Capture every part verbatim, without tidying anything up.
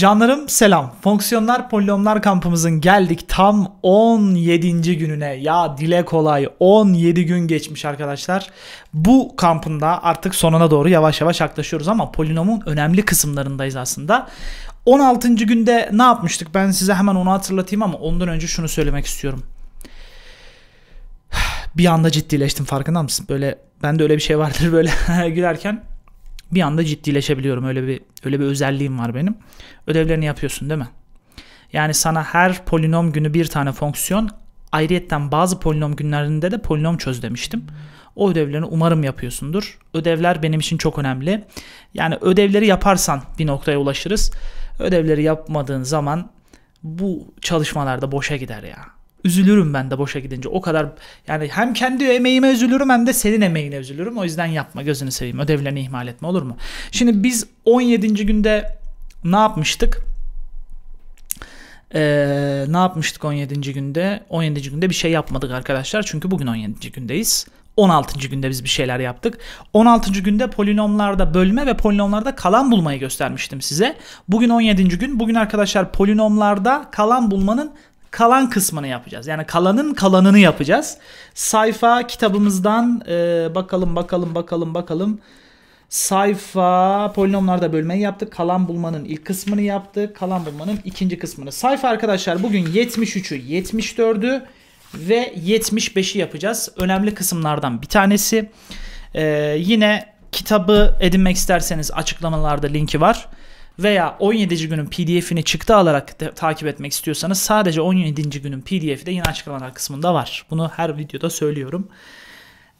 Canlarım selam. Fonksiyonlar polinomlar kampımızın geldik tam on yedinci gününe. Ya dile kolay, on yedi gün geçmiş arkadaşlar. Bu kampında artık sonuna doğru yavaş yavaş yaklaşıyoruz ama polinomun önemli kısımlarındayız aslında. on altıncı günde ne yapmıştık? Ben size hemen onu hatırlatayım ama ondan önce şunu söylemek istiyorum. Bir anda ciddileştim, farkında mısın? Böyle bende öyle bir şey vardır böyle gülerken. Bir anda ciddileşebiliyorum. Öyle bir öyle bir özelliğim var benim. Ödevlerini yapıyorsun değil mi? Yani sana her polinom günü bir tane fonksiyon, ayrıyetten bazı polinom günlerinde de polinom çöz demiştim. O ödevlerini umarım yapıyorsundur. Ödevler benim için çok önemli. Yani ödevleri yaparsan bir noktaya ulaşırız. Ödevleri yapmadığın zaman bu çalışmalarda boşa gider ya. Üzülürüm ben de boşa gidince. O kadar yani hem kendi emeğime üzülürüm hem de senin emeğine üzülürüm. O yüzden yapma, gözünü seveyim. Ödevlerini ihmal etme, olur mu? Şimdi biz on yedinci günde ne yapmıştık? Ee, ne yapmıştık on yedinci günde? on yedinci günde bir şey yapmadık arkadaşlar. Çünkü bugün on yedinci gündeyiz. on altıncı günde biz bir şeyler yaptık. on altıncı günde polinomlarda bölme ve polinomlarda kalan bulmayı göstermiştim size. Bugün on yedinci gün. Bugün arkadaşlar polinomlarda kalan bulmanın kalan kısmını yapacağız. Yani kalanın kalanını yapacağız. Sayfa kitabımızdan e, bakalım bakalım bakalım bakalım. Sayfa polinomlarda bölmeyi yaptık. Kalan bulmanın ilk kısmını yaptık. Kalan bulmanın ikinci kısmını. Sayfa arkadaşlar bugün yetmiş üçü, yetmiş dördü ve yetmiş beşi yapacağız. Önemli kısımlardan bir tanesi. E, yine kitabı edinmek isterseniz açıklamalarda linki var. Veya on yedinci günün P D F'ini çıktı alarak de, takip etmek istiyorsanız sadece on yedinci günün P D F'i de yine açıklamalar kısmında var. Bunu her videoda söylüyorum.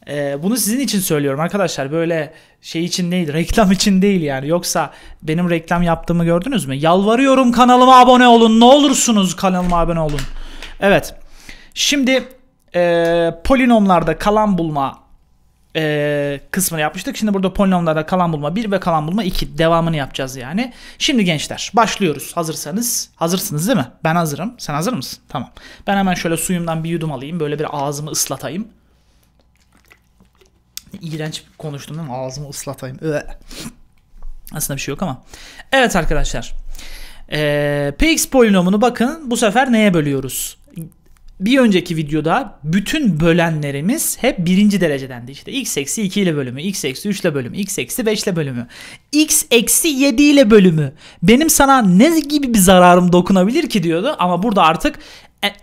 Ee, bunu sizin için söylüyorum arkadaşlar. Böyle şey için değil, reklam için değil yani. Yoksa benim reklam yaptığımı gördünüz mü? Yalvarıyorum kanalıma abone olun. Ne olursunuz kanalıma abone olun. Evet. Şimdi e, polinomlarda kalan bulma Ee, kısmını yapmıştık. Şimdi burada polinomlarda kalan bulma bir ve kalan bulma iki devamını yapacağız yani. Şimdi gençler başlıyoruz. Hazırsanız, hazırsınız değil mi? Ben hazırım. Sen hazır mısın? Tamam. Ben hemen şöyle suyumdan bir yudum alayım. Böyle bir ağzımı ıslatayım. İğrenç konuştum değil mi? Ağzımı ıslatayım. Aslında bir şey yok ama. Evet arkadaşlar. Ee, P X polinomunu bakın bu sefer neye bölüyoruz? Bir önceki videoda bütün bölenlerimiz hep birinci derecedendi. İşte x eksi iki ile bölümü, x eksi üç ile bölümü, x eksi beş ile bölümü, x eksi yedi ile bölümü. Benim sana ne gibi bir zararım dokunabilir ki diyordu ama burada artık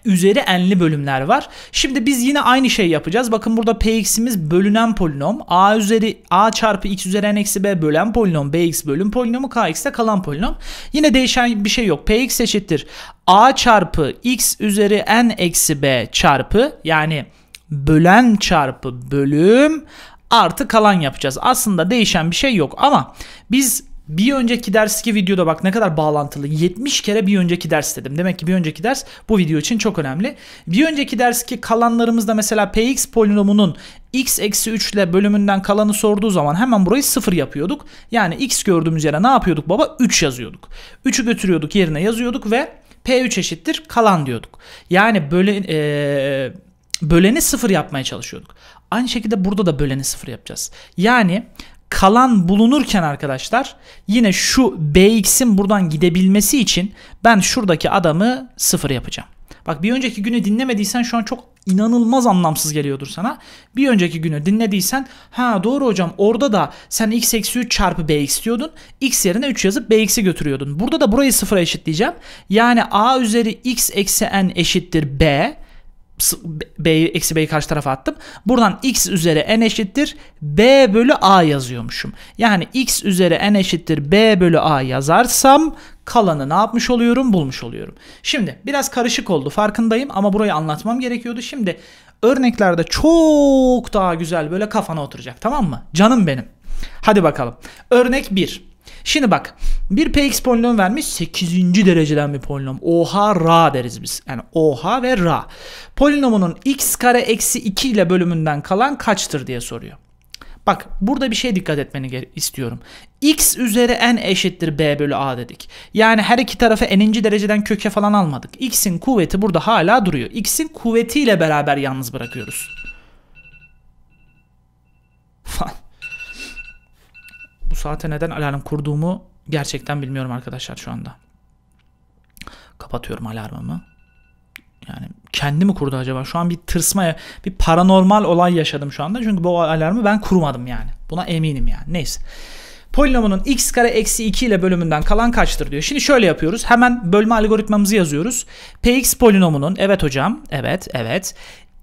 üzeri enli bölümler var. Şimdi biz yine aynı şey yapacağız. Bakın burada px'imiz bölünen polinom. A üzeri a çarpı x üzeri n eksi b bölen polinom. Bx bölüm polinomu. Kx'de kalan polinom. Yine değişen bir şey yok. Px eşittir a çarpı x üzeri n eksi b çarpı yani bölen çarpı bölüm artı kalan yapacağız. Aslında değişen bir şey yok ama biz bir önceki dersteki videoda bak ne kadar bağlantılı. yetmiş kere bir önceki ders dedim. Demek ki bir önceki ders bu video için çok önemli. Bir önceki dersteki kalanlarımızda mesela P X polinomunun x eksi üç ile bölümünden kalanı sorduğu zaman hemen burayı sıfır yapıyorduk. Yani x gördüğümüz yere ne yapıyorduk baba? üç yazıyorduk. üçü götürüyorduk, yerine yazıyorduk ve P üç eşittir kalan diyorduk. Yani böyle ee, böleni sıfır yapmaya çalışıyorduk. Aynı şekilde burada da böleni sıfır yapacağız. Yani kalan bulunurken arkadaşlar yine şu bx'in buradan gidebilmesi için ben şuradaki adamı sıfır yapacağım. Bak bir önceki günü dinlemediysen şu an çok inanılmaz anlamsız geliyordur sana. Bir önceki günü dinlediysen ha doğru hocam orada da sen x eksi üç çarpı bx diyordun. X yerine üç yazıp bx'i götürüyordun. Burada da burayı sıfıra eşitleyeceğim. Yani a üzeri x eksi n eşittir b. B'yi eksi B'yi karşı tarafa attım. Buradan x üzeri n eşittir b bölü a yazıyormuşum. Yani x üzeri n eşittir b bölü a yazarsam kalanı ne yapmış oluyorum? Bulmuş oluyorum. Şimdi biraz karışık oldu farkındayım ama burayı anlatmam gerekiyordu. Şimdi örneklerde çok daha güzel böyle kafana oturacak, tamam mı? Canım benim. Hadi bakalım. Örnek bir. Şimdi bak bir P X polinom vermiş, sekizinci dereceden bir polinom. Oha ra deriz biz. Yani oha ve ra. Polinomunun x kare eksi iki ile bölümünden kalan kaçtır diye soruyor. Bak burada bir şey dikkat etmeni istiyorum. X üzeri n eşittir b bölü a dedik. Yani her iki tarafı n'inci dereceden köke falan almadık. X'in kuvveti burada hala duruyor. X'in kuvvetiyle beraber yalnız bırakıyoruz. Falan. Bu saate neden alarm kurduğumu gerçekten bilmiyorum arkadaşlar şu anda. Kapatıyorum alarmımı. Yani kendi mi kurdu acaba? Şu an bir tırsma, bir paranormal olay yaşadım şu anda. Çünkü bu alarmı ben kurmadım yani. Buna eminim yani. Neyse. Polinomunun x kare eksi iki ile bölümünden kalan kaçtır diyor. Şimdi şöyle yapıyoruz. Hemen bölme algoritmamızı yazıyoruz. Px polinomunun, evet hocam, evet, evet.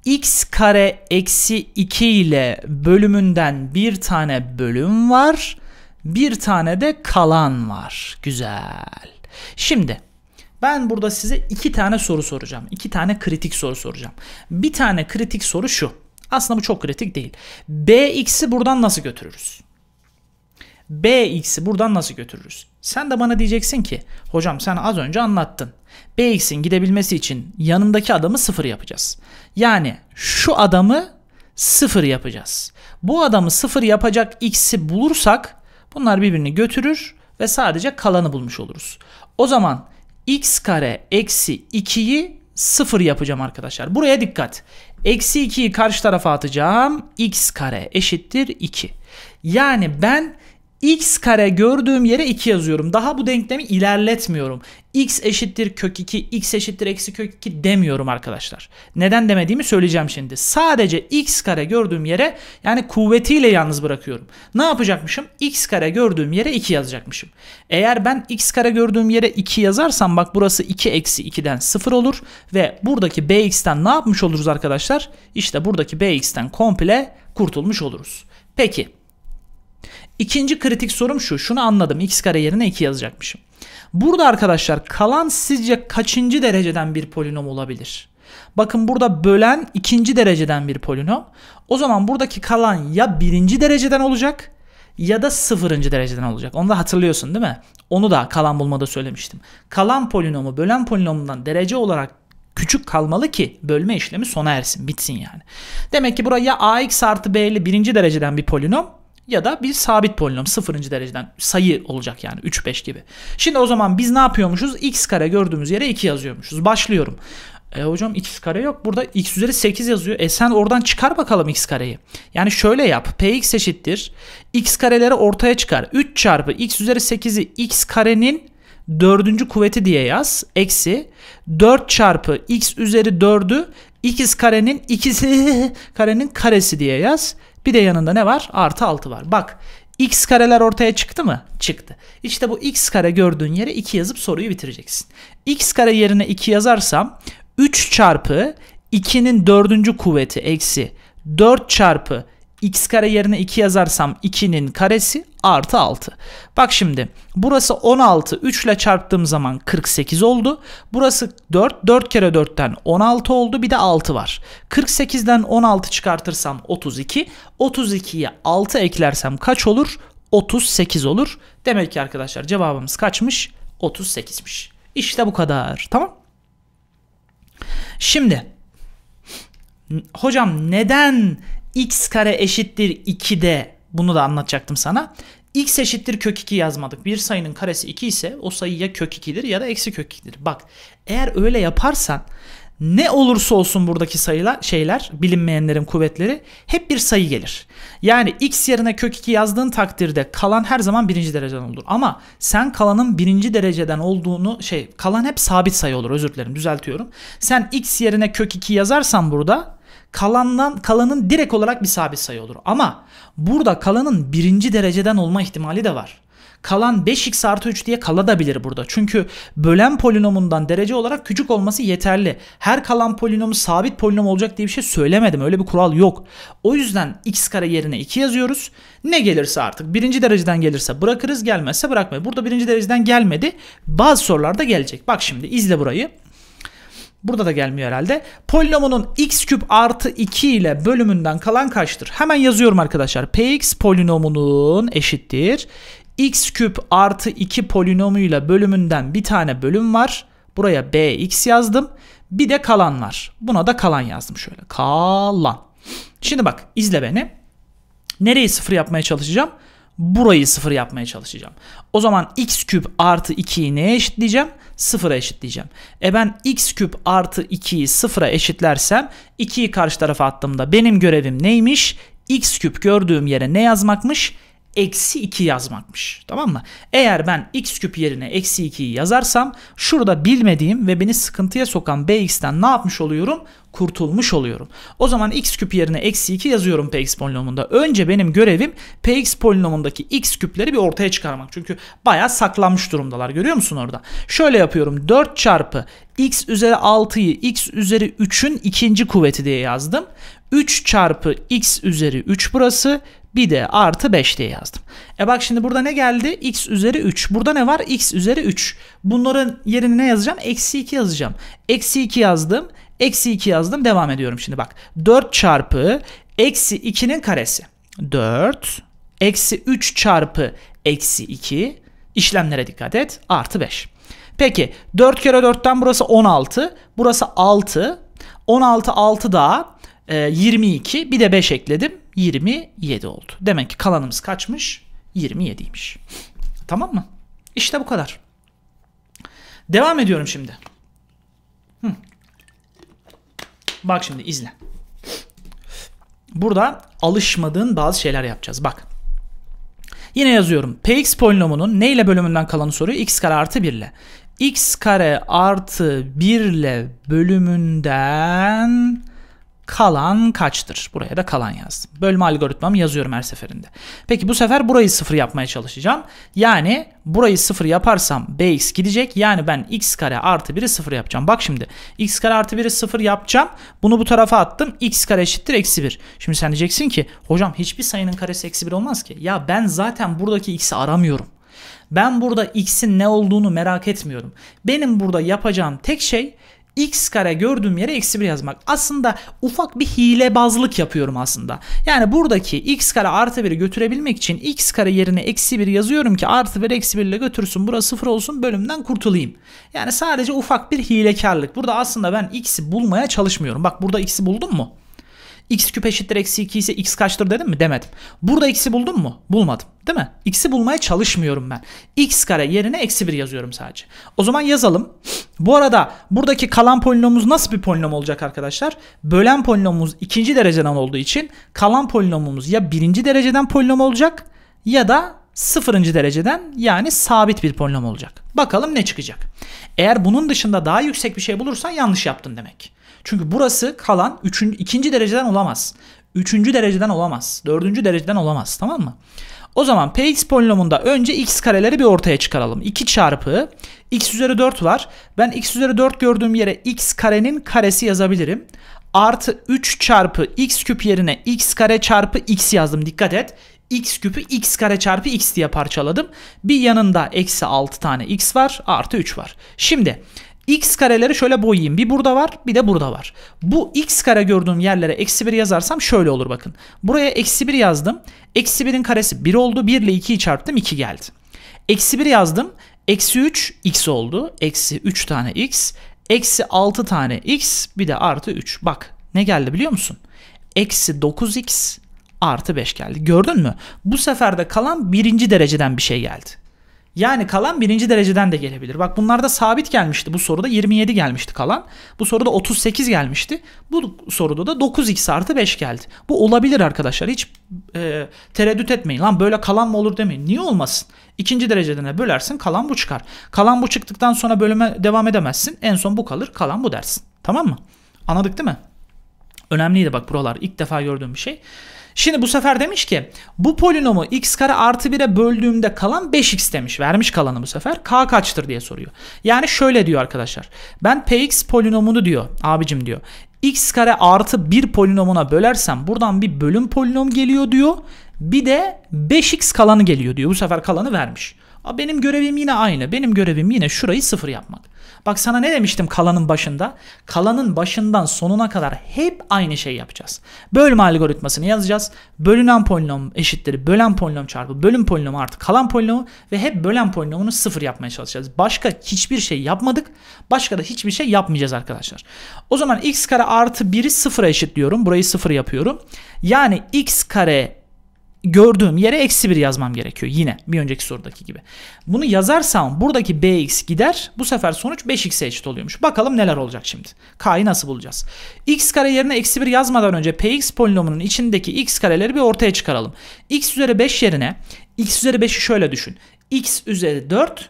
x kare eksi iki ile bölümünden bir tane bölüm var. Bir tane de kalan var. Güzel. Şimdi ben burada size iki tane soru soracağım. İki tane kritik soru soracağım. Bir tane kritik soru şu. Aslında bu çok kritik değil. Bx'i buradan nasıl götürürüz? Bx'i buradan nasıl götürürüz? Sen de bana diyeceksin ki hocam sen az önce anlattın. Bx'in gidebilmesi için yanındaki adamı sıfır yapacağız. Yani şu adamı sıfır yapacağız. Bu adamı sıfır yapacak x'i bulursak bunlar birbirini götürür ve sadece kalanı bulmuş oluruz. O zaman x kare eksi ikiyi sıfır yapacağım arkadaşlar. Buraya dikkat. Eksi ikiyi karşı tarafa atacağım. X kare eşittir iki. Yani ben x kare gördüğüm yere iki yazıyorum. Daha bu denklemi ilerletmiyorum. X eşittir kök iki, x eşittir eksi kök iki demiyorum arkadaşlar. Neden demediğimi söyleyeceğim şimdi. Sadece x kare gördüğüm yere, yani kuvvetiyle yalnız bırakıyorum. Ne yapacakmışım? X kare gördüğüm yere iki yazacakmışım. Eğer ben x kare gördüğüm yere iki yazarsam bak burası iki eksi ikiden sıfır olur. Ve buradaki bx'ten ne yapmış oluruz arkadaşlar? İşte buradaki bx'ten komple kurtulmuş oluruz. Peki. İkinci kritik sorum şu. Şunu anladım. X kare yerine iki yazacakmışım. Burada arkadaşlar kalan sizce kaçıncı dereceden bir polinom olabilir? Bakın burada bölen ikinci dereceden bir polinom. O zaman buradaki kalan ya birinci dereceden olacak ya da sıfırıncı dereceden olacak. Onu da hatırlıyorsun değil mi? Onu da kalan bulmada söylemiştim. Kalan polinomu bölen polinomundan derece olarak küçük kalmalı ki bölme işlemi sona ersin. Bitsin yani. Demek ki buraya ax artı b'li birinci dereceden bir polinom ya da bir sabit polinom sıfırıncı dereceden sayı olacak yani üç beş gibi. Şimdi o zaman biz ne yapıyormuşuz? X kare gördüğümüz yere iki yazıyormuşuz. Başlıyorum. E hocam x kare yok. Burada x üzeri sekiz yazıyor. E sen oradan çıkar bakalım x kareyi. Yani şöyle yap. Px eşittir. X kareleri ortaya çıkar. üç çarpı x üzeri sekizi x karenin dördüncü kuvveti diye yaz. Eksi dört çarpı x üzeri dördü x karenin ikisi karenin karesi diye yaz. Bir de yanında ne var? Artı altı var. Bak x kareler ortaya çıktı mı? Çıktı. İşte bu x kare gördüğün yere iki yazıp soruyu bitireceksin. X kare yerine iki yazarsam üç çarpı ikinin dördüncü kuvveti eksi dört çarpı x kare yerine iki yazarsam ikinin karesi artı altı. Bak şimdi burası on altı, üç ile çarptığım zaman kırk sekiz oldu. Burası dört, dört kere dörtten on altı oldu, bir de altı var. kırk sekizden on altı çıkartırsam otuz iki, otuz ikiye altı eklersem kaç olur? otuz sekiz olur. Demek ki arkadaşlar cevabımız kaçmış? otuz sekizmiş. İşte bu kadar, tamam. Şimdi hocam neden x kare eşittir ikide, bunu da anlatacaktım sana, x eşittir kök iki yazmadık? Bir sayının karesi iki ise o sayı ya kök ikidir ya da eksi kök ikidir. Bak eğer öyle yaparsan ne olursa olsun buradaki sayılar, şeyler, bilinmeyenlerin kuvvetleri hep bir sayı gelir. Yani x yerine kök iki yazdığın takdirde kalan her zaman birinci dereceden olur. Ama sen kalanın birinci dereceden olduğunu, şey, kalan hep sabit sayı olur, özür dilerim, düzeltiyorum. Sen x yerine kök iki yazarsan burada kalandan, kalanın direkt olarak bir sabit sayı olur. Ama burada kalanın birinci dereceden olma ihtimali de var. Kalan beş x artı üç diye kalabilir burada. Çünkü bölen polinomundan derece olarak küçük olması yeterli. Her kalan polinomu sabit polinom olacak diye bir şey söylemedim. Öyle bir kural yok. O yüzden x kare yerine iki yazıyoruz. Ne gelirse artık. Birinci dereceden gelirse bırakırız, gelmezse bırakmayız. Burada birinci dereceden gelmedi. Bazı sorularda gelecek. Bak şimdi izle burayı. Burada da gelmiyor herhalde. Polinomunun x küp artı iki ile bölümünden kalan kaçtır? Hemen yazıyorum arkadaşlar. Px polinomunun eşittir. X küp artı iki polinomuyla bölümünden bir tane bölüm var. Buraya bx yazdım. Bir de kalan var. Buna da kalan yazdım şöyle. Kalan. Şimdi bak izle beni. Nereyi sıfır yapmaya çalışacağım? Burayı sıfır yapmaya çalışacağım. O zaman x küp artı ikiyi neye eşitleyeceğim? Sıfıra eşitleyeceğim. E ben x küp artı ikiyi sıfıra eşitlersem ikiyi karşı tarafa attığımda benim görevim neymiş? X küp gördüğüm yere ne yazmakmış? eksi iki yazmakmış. Tamam mı? Eğer ben x küp yerine eksi ikiyi yazarsam şurada bilmediğim ve beni sıkıntıya sokan bx'ten ne yapmış oluyorum? Kurtulmuş oluyorum. O zaman x küp yerine eksi iki yazıyorum px polinomunda. Önce benim görevim px polinomundaki x küpleri bir ortaya çıkarmak. Çünkü bayağı saklanmış durumdalar. Görüyor musun orada? Şöyle yapıyorum. dört çarpı x üzeri altıyı x üzeri üçün ikinci kuvveti diye yazdım. üç çarpı x üzeri üç burası. Bir de artı beş diye yazdım. E bak şimdi burada ne geldi? X üzeri üç. Burada ne var? X üzeri üç. Bunların yerine ne yazacağım? Eksi iki yazacağım. Eksi iki yazdım. Eksi iki yazdım. Devam ediyorum şimdi bak. dört çarpı eksi ikinin karesi. dört. Eksi üç çarpı eksi iki. İşlemlere dikkat et. Artı beş. Peki dört kere dörtten burası on altı. Burası altı. on altı altı daha. yirmi iki, bir de beş ekledim, yirmi yedi oldu. Demek ki kalanımız kaçmış? yirmi yediymiş. Tamam mı? İşte bu kadar. Devam ediyorum şimdi. Hı. Bak şimdi izle. Burada alışmadığın bazı şeyler yapacağız. Bak. Yine yazıyorum. Px polinomunun ne ile bölümünden kalanı soruyor? X kare artı bir ile. X kare artı bir ile bölümünden kalan kaçtır? Buraya da kalan yazdım. Bölme algoritmamı yazıyorum her seferinde. Peki bu sefer burayı sıfır yapmaya çalışacağım. Yani burayı sıfır yaparsam bx gidecek. Yani ben x kare artı biri sıfır yapacağım. Bak şimdi x kare artı biri sıfır yapacağım. Bunu bu tarafa attım. X kare eşittir eksi bir. Şimdi sen diyeceksin ki hocam hiçbir sayının karesi eksi bir olmaz ki. Ya ben zaten buradaki x'i aramıyorum. Ben burada x'in ne olduğunu merak etmiyorum. Benim burada yapacağım tek şey x kare gördüğüm yere eksi bir yazmak. Aslında ufak bir hilebazlık yapıyorum aslında. Yani buradaki x kare artı biri götürebilmek için x kare yerine eksi bir yazıyorum ki artı bir eksi bir ile götürsün. Burası sıfır olsun, bölümden kurtulayım. Yani sadece ufak bir hilekarlık. Burada aslında ben x'i bulmaya çalışmıyorum. Bak burada x'i buldun mu? X küp eşittir eksi iki ise x kaçtır dedim mi? Demedim. Burada x'i buldun mu? Bulmadım. Değil mi? X'i bulmaya çalışmıyorum ben. X kare yerine eksi bir yazıyorum sadece. O zaman yazalım. Bu arada buradaki kalan polinomumuz nasıl bir polinom olacak arkadaşlar? Bölen polinomumuz ikinci dereceden olduğu için kalan polinomumuz ya birinci dereceden polinom olacak ya da sıfırıncı dereceden, yani sabit bir polinom olacak. Bakalım ne çıkacak? Eğer bunun dışında daha yüksek bir şey bulursan yanlış yaptın demek. Çünkü burası kalan ikinci dereceden olamaz. üçüncü dereceden olamaz. dördüncü dereceden olamaz. Tamam mı? O zaman px polinomunda önce x kareleri bir ortaya çıkaralım. iki çarpı x üzeri dört var. Ben x üzeri dört gördüğüm yere x karenin karesi yazabilirim. Artı üç çarpı x küp yerine x kare çarpı x yazdım. Dikkat et. X küpü x kare çarpı x diye parçaladım. Bir yanında eksi altı tane x var. Artı üç var. Şimdi x kareleri şöyle boyayayım. Bir burada var, bir de burada var. Bu x kare gördüğüm yerlere eksi bir yazarsam şöyle olur bakın. Buraya eksi bir yazdım. Eksi birin karesi bir oldu. bir ile ikiyi çarptım. iki geldi. Eksi bir yazdım. Eksi üç x oldu. Eksi üç tane x. Eksi altı tane x. Bir de artı üç. Bak ne geldi biliyor musun? Eksi dokuz x artı beş geldi. Gördün mü? Bu sefer de kalan birinci dereceden bir şey geldi. Yani kalan birinci dereceden de gelebilir. Bak bunlarda sabit gelmişti. Bu soruda yirmi yedi gelmişti kalan. Bu soruda otuz sekiz gelmişti. Bu soruda da dokuz x artı beş geldi. Bu olabilir arkadaşlar. Hiç e, tereddüt etmeyin. Lan böyle kalan mı olur demeyin. Niye olmasın? İkinci derecedene bölersin. Kalan bu çıkar. Kalan bu çıktıktan sonra bölüme devam edemezsin. En son bu kalır. Kalan bu dersin. Tamam mı? Anladık değil mi? Önemliydi bak buralar. İlk defa gördüğüm bir şey. Şimdi bu sefer demiş ki bu polinomu x kare artı bire böldüğümde kalan beş x demiş. Vermiş kalanı bu sefer. K kaçtır diye soruyor. Yani şöyle diyor arkadaşlar. Ben px polinomunu diyor abicim diyor. X kare artı bir polinomuna bölersem buradan bir bölüm polinom geliyor diyor. Bir de beş x kalanı geliyor diyor. Bu sefer kalanı vermiş. Benim görevim yine aynı. Benim görevim yine şurayı sıfır yapmak. Bak sana ne demiştim kalanın başında? Kalanın başından sonuna kadar hep aynı şey yapacağız. Bölme algoritmasını yazacağız. Bölünen polinom eşittir bölen polinom çarpı bölüm polinomu artı kalan polinomu ve hep bölen polinomunu sıfır yapmaya çalışacağız. Başka hiçbir şey yapmadık. Başka da hiçbir şey yapmayacağız arkadaşlar. O zaman x kare artı biri sıfıra eşitliyorum. Burayı sıfır yapıyorum. Yani x kare gördüğüm yere eksi bir yazmam gerekiyor. Yine bir önceki sorudaki gibi. Bunu yazarsam buradaki bx gider. Bu sefer sonuç beş x'e eşit oluyormuş. Bakalım neler olacak şimdi. K'yı nasıl bulacağız? X kare yerine eksi bir yazmadan önce px polinomunun içindeki x kareleri bir ortaya çıkaralım. X üzeri beş yerine x üzeri beşi şöyle düşün. X üzeri dört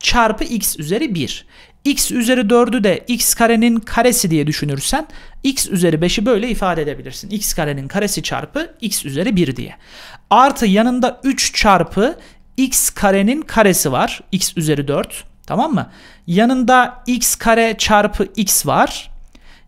çarpı x üzeri bir. X üzeri dördü de x karenin karesi diye düşünürsen x üzeri beşi böyle ifade edebilirsin. X karenin karesi çarpı x üzeri bir diye. Artı yanında üç çarpı x karenin karesi var. X üzeri dört. Tamam mı? Yanında x kare çarpı x var.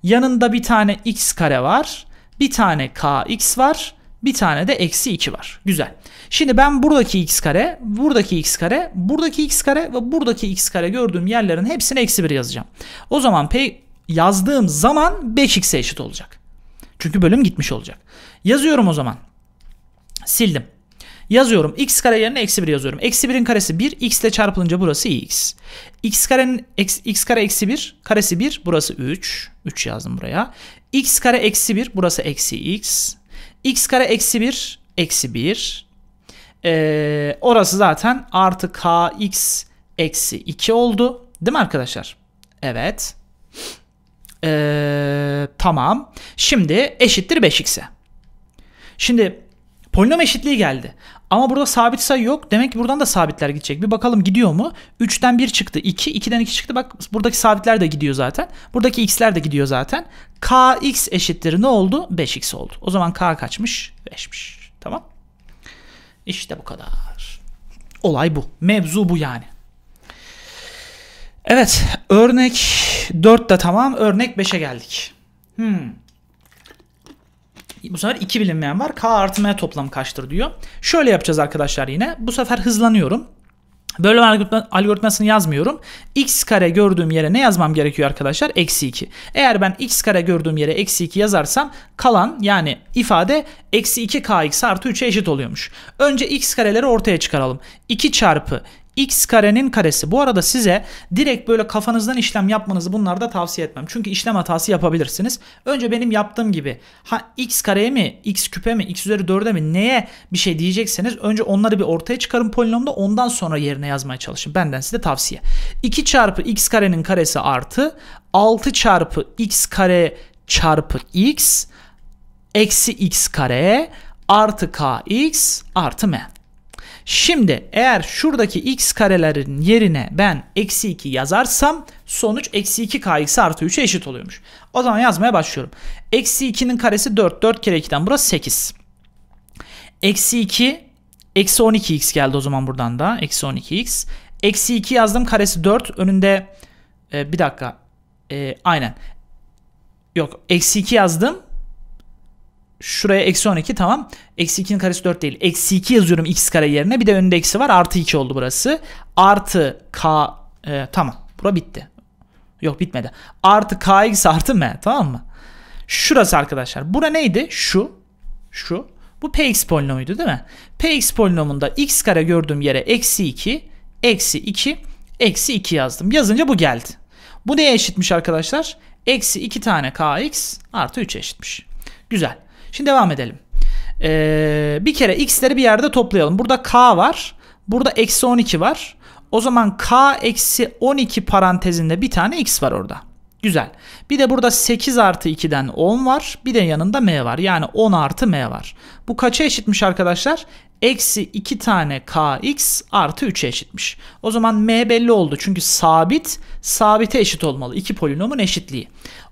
Yanında bir tane x kare var. Bir tane kx var. Bir tane de eksi iki var. Güzel. Şimdi ben buradaki x kare, buradaki x kare, buradaki x kare ve buradaki x kare gördüğüm yerlerin hepsine eksi bir yazacağım. O zaman P yazdığım zaman beş x'e eşit olacak. Çünkü bölüm gitmiş olacak. Yazıyorum o zaman. Sildim. Yazıyorum. X kare yerine eksi bir yazıyorum. Eksi birin karesi bir. X ile çarpılınca burası x. X karenin x, x kare eksi bir. Karesi bir. Burası üç. üç yazdım buraya. X kare eksi bir. Burası eksi x. X kare eksi bir. Eksi bir. Ee, orası zaten artı kx eksi iki oldu. Değil mi arkadaşlar? Evet. Ee, tamam. Şimdi eşittir beş x'e. Şimdi polinom eşitliği geldi. Ama burada sabit sayı yok. Demek ki buradan da sabitler gidecek. Bir bakalım gidiyor mu? üçten bir çıktı. iki. ikiden iki çıktı. Bak buradaki sabitler de gidiyor zaten. Buradaki x'ler de gidiyor zaten. Kx eşittir ne oldu? beş x oldu. O zaman k kaçmış? beşmiş. Tamam. İşte bu kadar. Olay bu. Mevzu bu yani. Evet. Örnek dörtte tamam. Örnek beşe geldik. Hmm. Bu sefer iki bilinmeyen var. K artı M toplamı kaçtır diyor. Şöyle yapacağız arkadaşlar yine. Bu sefer hızlanıyorum. Bölüm algoritmasını yazmıyorum. X kare gördüğüm yere ne yazmam gerekiyor arkadaşlar? Eksi iki. Eğer ben x kare gördüğüm yere eksi iki yazarsam kalan yani ifade eksi iki kx artı üçe eşit oluyormuş. Önce x kareleri ortaya çıkaralım. iki çarpı x karenin karesi. Bu arada size direkt böyle kafanızdan işlem yapmanızı bunlarda tavsiye etmem. Çünkü işlem hatası yapabilirsiniz. Önce benim yaptığım gibi ha x kareye mi, x küpe mi, x üzeri dörde mi neye bir şey diyecekseniz önce onları bir ortaya çıkarın polinomda, ondan sonra yerine yazmaya çalışın. Benden size tavsiye. iki çarpı x karenin karesi artı altı çarpı x kare çarpı x eksi x kare artı kx artı m. Şimdi eğer şuradaki x karelerin yerine ben eksi iki yazarsam sonuç eksi iki kx artı üçe eşit oluyormuş. O zaman yazmaya başlıyorum. Eksi ikinin karesi dört. dört kere ikiden burası sekiz. Eksi iki eksi on iki x geldi o zaman buradan da. Eksi on iki x. Eksi iki yazdım karesi dört. Önünde e, bir dakika. E, aynen. Yok eksi iki yazdım. Şuraya eksi on iki tamam. Eksi ikinin karesi dört değil. Eksi iki yazıyorum x kare yerine. Bir de önünde eksi var. Artı iki oldu burası. Artı k. E, tamam. Bura bitti. Yok bitmedi. Artı kx artı m. Tamam mı? Şurası arkadaşlar. Bura neydi? Şu. Şu. Bu px polinomuydu değil mi? Px polinomunda x kare gördüğüm yere eksi iki. Eksi iki. Eksi iki yazdım. Yazınca bu geldi. Bu neye eşitmiş arkadaşlar? Eksi iki tane kx artı üçe eşitmiş. Güzel. Şimdi devam edelim. Ee, bir kere x'leri bir yerde toplayalım. Burada k var. Burada eksi on iki var. O zaman k eksi on iki parantezinde bir tane x var orada. Güzel. Bir de burada sekiz artı ikiden on var. Bir de yanında m var. Yani on artı m var. Bu kaça eşitmiş arkadaşlar? Eksi iki tane kx artı üçe eşitmiş. O zaman m belli oldu. Çünkü sabit sabite eşit olmalı. İki polinomun eşitliği.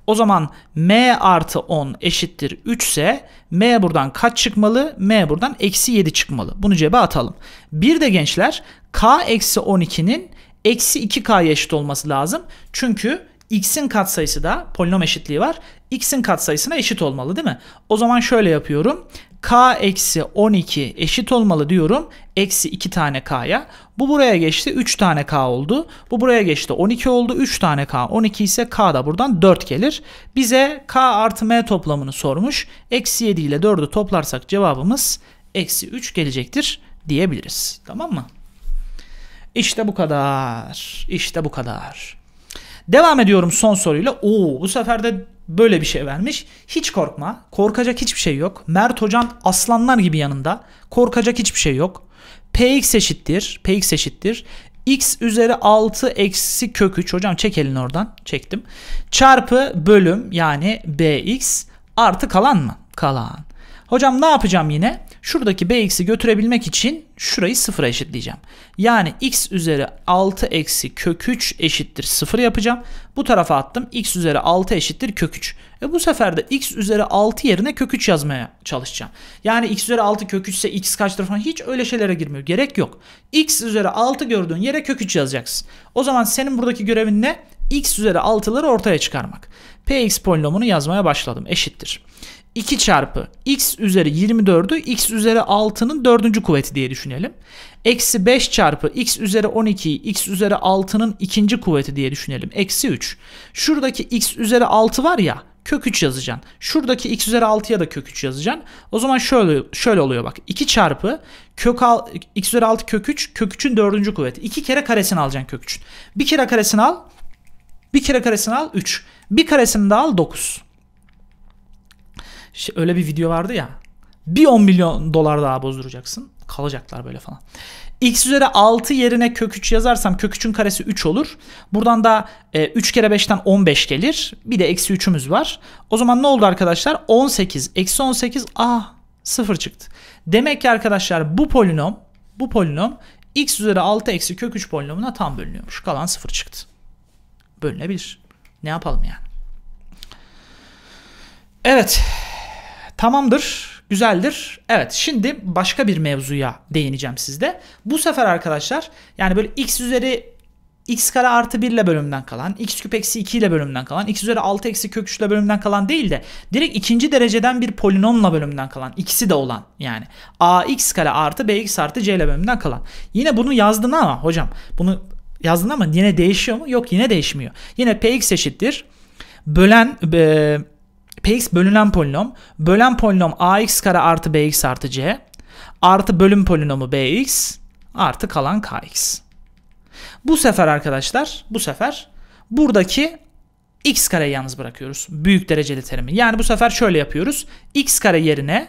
O zaman m artı on eşittir üç ise m buradan kaç çıkmalı? M buradan eksi yedi çıkmalı. Bunu cebe atalım. Bir de gençler k eksi on ikinin eksi iki k'ya eşit olması lazım. Çünkü x'in katsayısı da polinom eşitliği var. X'in katsayısına eşit olmalı değil mi? O zaman şöyle yapıyorum. K eksi on iki eşit olmalı diyorum. Eksi iki tane k'ya. Bu buraya geçti. üç tane k oldu. Bu buraya geçti. on iki oldu. üç tane k. on iki ise k da buradan dört gelir. Bize k artı m toplamını sormuş. Eksi yedi ile dördü toplarsak cevabımız eksi üç gelecektir diyebiliriz. Tamam mı? İşte bu kadar. İşte bu kadar. Devam ediyorum son soruyla. Oo, bu sefer de böyle bir şey vermiş. Hiç korkma. Korkacak hiçbir şey yok. Mert Hocan aslanlar gibi yanında. Korkacak hiçbir şey yok. Px eşittir. Px eşittir. X üzeri altı eksi kök üç. Hocam çek elini oradan. Çektim. Çarpı bölüm yani Bx artı kalan mı? Kalan. Hocam ne yapacağım yine? Şuradaki Bx'i götürebilmek için şurayı sıfıra eşitleyeceğim. Yani X üzeri altı eksi kök üç eşittir sıfır yapacağım. Bu tarafa attım. X üzeri altı eşittir kök üç. E bu sefer de X üzeri altı yerine kök üç yazmaya çalışacağım. Yani X üzeri altı kök üç ise X kaçtır falan, hiç öyle şeylere girmiyor. Gerek yok. X üzeri altı gördüğün yere kök üç yazacaksın. O zaman senin buradaki görevin ne? X üzeri altıları ortaya çıkarmak. Px polinomunu yazmaya başladım. Eşittir iki çarpı x üzeri yirmi dördü x üzeri altının dördüncü kuvveti diye düşünelim. Eksi beş çarpı x üzeri on ikiyi x üzeri altının ikinci kuvveti diye düşünelim. Eksi üç. Şuradaki x üzeri altı var ya, kök üç yazacaksın. Şuradaki x üzeri altıya da kök üç yazacaksın. O zaman şöyle şöyle oluyor bak. iki çarpı kök al, x üzeri altı kök üç, kök üçün dördüncü kuvveti. iki kere karesini alacaksın kök üçün. bir kere karesini al. bir kere karesini al üç. bir karesini de al dokuz. Şey, öyle bir video vardı ya. Bir on milyon dolar daha bozduracaksın. Kalacaklar böyle falan. X üzeri altı yerine kök üç yazarsam kök üçün karesi üç olur. Buradan da e, üç kere beşten on beş gelir. Bir de eksi üçümüz var. O zaman ne oldu arkadaşlar? on sekiz. Eksi on sekiz. Ah, sıfır çıktı. Demek ki arkadaşlar bu polinom bu polinom x üzeri altı eksi kök üç polinomuna tam bölünüyormuş. Kalan sıfır çıktı. Bölünebilir. Ne yapalım yani? Evet. Tamamdır, güzeldir. Evet, şimdi başka bir mevzuya değineceğim sizde. Bu sefer arkadaşlar yani böyle x üzeri x kare artı bir ile bölümden kalan, x küp eksi iki ile bölümden kalan, x üzeri altı eksi kök üç ile bölümden kalan değil de direkt ikinci dereceden bir polinomla bölümden kalan, ikisi de olan yani ax kare artı bx artı c ile bölümden kalan. Yine bunu yazdın ama hocam bunu yazdın ama yine değişiyor mu? Yok, yine değişmiyor. Yine px eşittir bölen... E, Px bölünen polinom. Bölen polinom ax kare artı bx artı c. Artı bölüm polinomu bx. Artı kalan kx. Bu sefer arkadaşlar. Bu sefer buradaki x kareyi yalnız bırakıyoruz. Büyük dereceli terimi. Yani bu sefer şöyle yapıyoruz. X kare yerine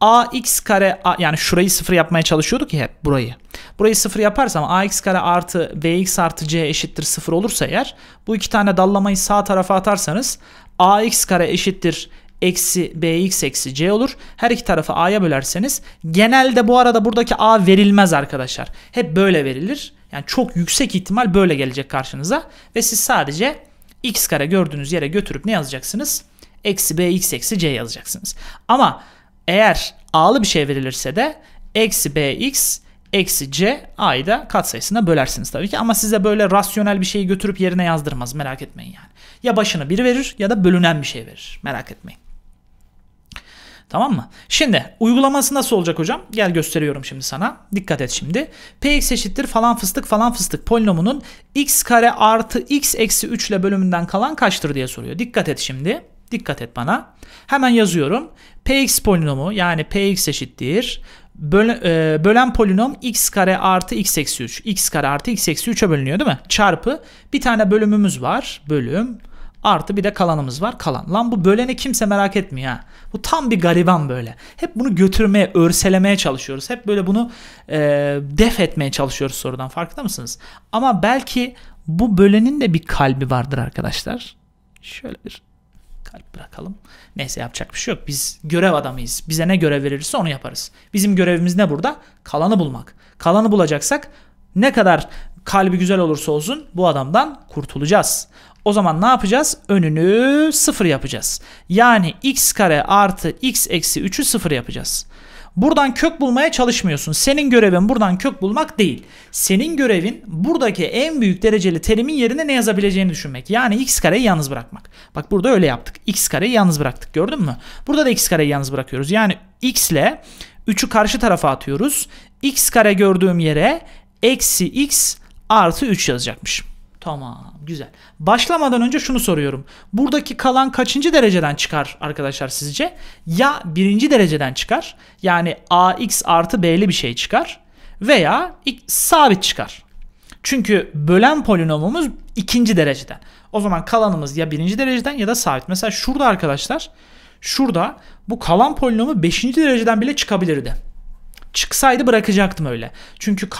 ax kare. Yani şurayı sıfır yapmaya çalışıyorduk ya hep, burayı. Burayı sıfır yaparsam ax kare artı bx artı c eşittir sıfır olursa eğer. Bu iki tane dallamayı sağ tarafa atarsanız. Ax kare eşittir eksi bx eksi c olur. Her iki tarafı a'ya bölerseniz, genelde bu arada buradaki a verilmez arkadaşlar. Hep böyle verilir. Yani çok yüksek ihtimal böyle gelecek karşınıza. Ve siz sadece x kare gördüğünüz yere götürüp ne yazacaksınız? Eksi bx eksi c yazacaksınız. Ama eğer a'lı bir şey verilirse de eksi bx eksi c a'yı da katsayısına bölersiniz tabii ki. Ama size böyle rasyonel bir şeyi götürüp yerine yazdırmaz. Merak etmeyin yani. Ya başına bir verir ya da bölünen bir şey verir. Merak etmeyin. Tamam mı? Şimdi uygulaması nasıl olacak hocam? Gel gösteriyorum şimdi sana. Dikkat et şimdi. Px eşittir falan fıstık falan fıstık polinomunun x kare artı x eksi üç ile bölümünden kalan kaçtır diye soruyor. Dikkat et şimdi. Dikkat et bana. Hemen yazıyorum. Px polinomu yani px eşittir. Bölen, e, bölen polinom x kare artı x eksi üç. X kare artı x eksi üçe bölünüyor değil mi? Çarpı bir tane bölümümüz var. Bölüm artı bir de kalanımız var. Kalan. Lan bu böleni kimse merak etmiyor ha. Bu tam bir gariban böyle. Hep bunu götürmeye, örselemeye çalışıyoruz. Hep böyle bunu e, def etmeye çalışıyoruz sorudan. Farkında mısınız? Ama belki bu bölenin de bir kalbi vardır arkadaşlar. Şöyle bir kalp bırakalım. Neyse, yapacak bir şey yok. Biz görev adamıyız. Bize ne görev verirse onu yaparız. Bizim görevimiz ne burada? Kalanı bulmak. Kalanı bulacaksak ne kadar kalbi güzel olursa olsun bu adamdan kurtulacağız. O zaman ne yapacağız? Önünü sıfır yapacağız. Yani x kare artı x eksi üçü sıfır yapacağız. Buradan kök bulmaya çalışmıyorsun. Senin görevin buradan kök bulmak değil. Senin görevin buradaki en büyük dereceli terimin yerine ne yazabileceğini düşünmek. Yani x kareyi yalnız bırakmak. Bak burada öyle yaptık. X kareyi yalnız bıraktık. Gördün mü? Burada da x kareyi yalnız bırakıyoruz. Yani x ile üçü karşı tarafa atıyoruz. X kare gördüğüm yere eksi x artı üç yazacakmış. Tamam, güzel. Başlamadan önce şunu soruyorum. Buradaki kalan kaçıncı dereceden çıkar arkadaşlar sizce? Ya birinci dereceden çıkar. Yani ax artı b'li bir şey çıkar. Veya sabit çıkar. Çünkü bölen polinomumuz ikinci dereceden. O zaman kalanımız ya birinci dereceden ya da sabit. Mesela şurada arkadaşlar, şurada bu kalan polinomu beşinci dereceden bile çıkabilirdi. Çıksaydı bırakacaktım öyle. Çünkü